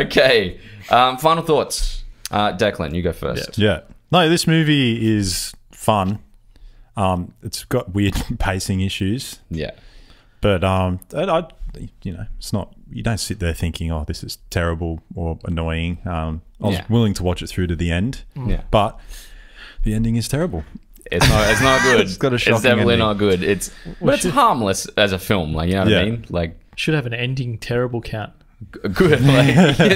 Okay. Final thoughts. Declan, you go first. Yeah. No, this movie is fun. It's got weird pacing issues. Yeah, but you know, it's not. You don't sit there thinking, "Oh, this is terrible or annoying." I was willing to watch it through to the end. Yeah, but the ending is terrible. It's not good. It's got a shocking ending. Not good. It's harmless as a film. Like, you know what I mean? Like, should have an ending terrible count. Good. Like,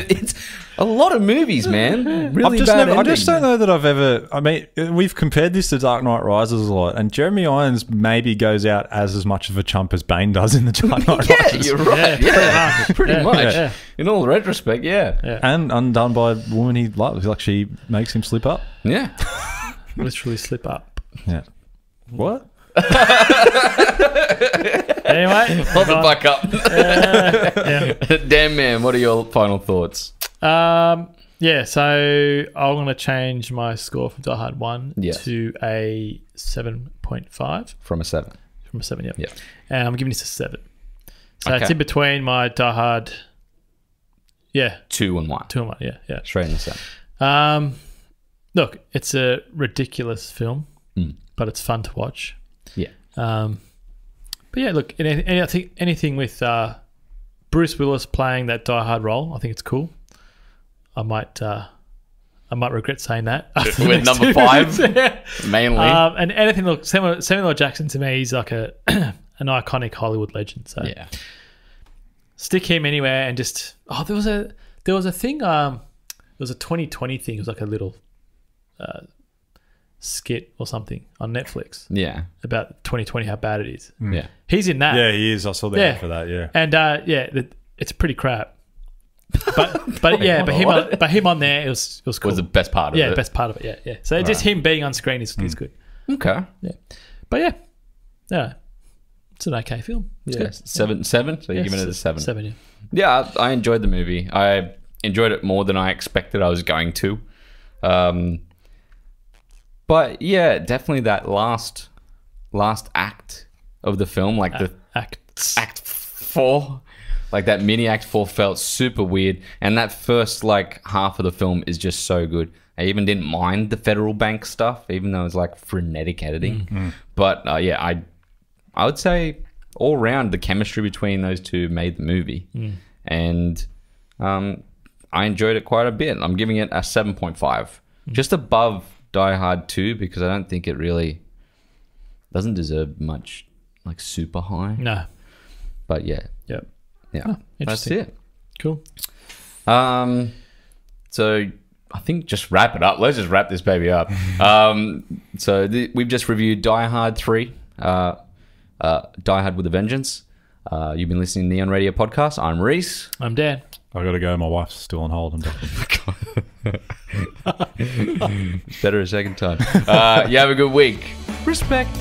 it's a lot of movies, man. Really bad ending. I just don't know that I've ever... I mean, we've compared this to Dark Knight Rises a lot, and Jeremy Irons maybe goes out as much of a chump as Bane does in the Dark Knight Rises. You're right. Yeah, pretty much. Yeah. In all retrospect, And undone by a woman he loves. Like, she makes him slip up. Yeah. Literally slip up. Yeah. What? Anyway, hold the fuck up. Damn, man, what are your final thoughts? Yeah, so I'm going to change my score from Die Hard 1 to a 7.5. From a 7. From a 7, yeah. And I'm giving this a 7. So it's in between my Die Hard 2 and 1. 2 and 1, yeah. Straight in the 7. Look, it's a ridiculous film, but it's fun to watch. Yeah. But yeah, look, I think anything with Bruce Willis playing that Die Hard role, I think it's cool. I might regret saying that. With number 5, mainly. And anything, look, Samuel L. Jackson to me, he's like an iconic Hollywood legend. So stick him anywhere and just... Oh, there was a... There was a thing, it was a 2020 thing. It was like a little skit or something on Netflix. Yeah. About 2020, how bad it is. Mm. Yeah. He's in that. Yeah, he is. I saw the ad for that, yeah. And yeah, it's pretty crap. But yeah, but him on there, it was cool. It was the best part of it. Yeah, best part of it, yeah. So right. Just him being on screen is good. Okay. Yeah. But yeah, yeah, it's an okay film. It's good. Seven? So you're giving it a 7. 7, yeah. Yeah, I enjoyed the movie. I enjoyed it more than I expected I was going to. But yeah, definitely that last act of the film, like act four, like that mini act 4 felt super weird. And that first like half of the film is just so good. I even didn't mind the federal bank stuff, even though it's like frenetic editing. Mm-hmm. But yeah, I would say all round the chemistry between those two made the movie. Mm. And I enjoyed it quite a bit. I'm giving it a 7.5, just above Die Hard 2, because I don't think it really doesn't deserve much like super high. No. But yeah. Yep. Yeah. Oh, interesting. That's it. Cool. So I think just wrap it up. Let's just wrap this baby up. So we've just reviewed Die Hard 3. Die Hard with a Vengeance. You've been listening to Neon Radio Podcast. I'm Reese. I'm Dan. I gotta go. My wife's still on hold. I'm Better a second time. You have a good week. Respect.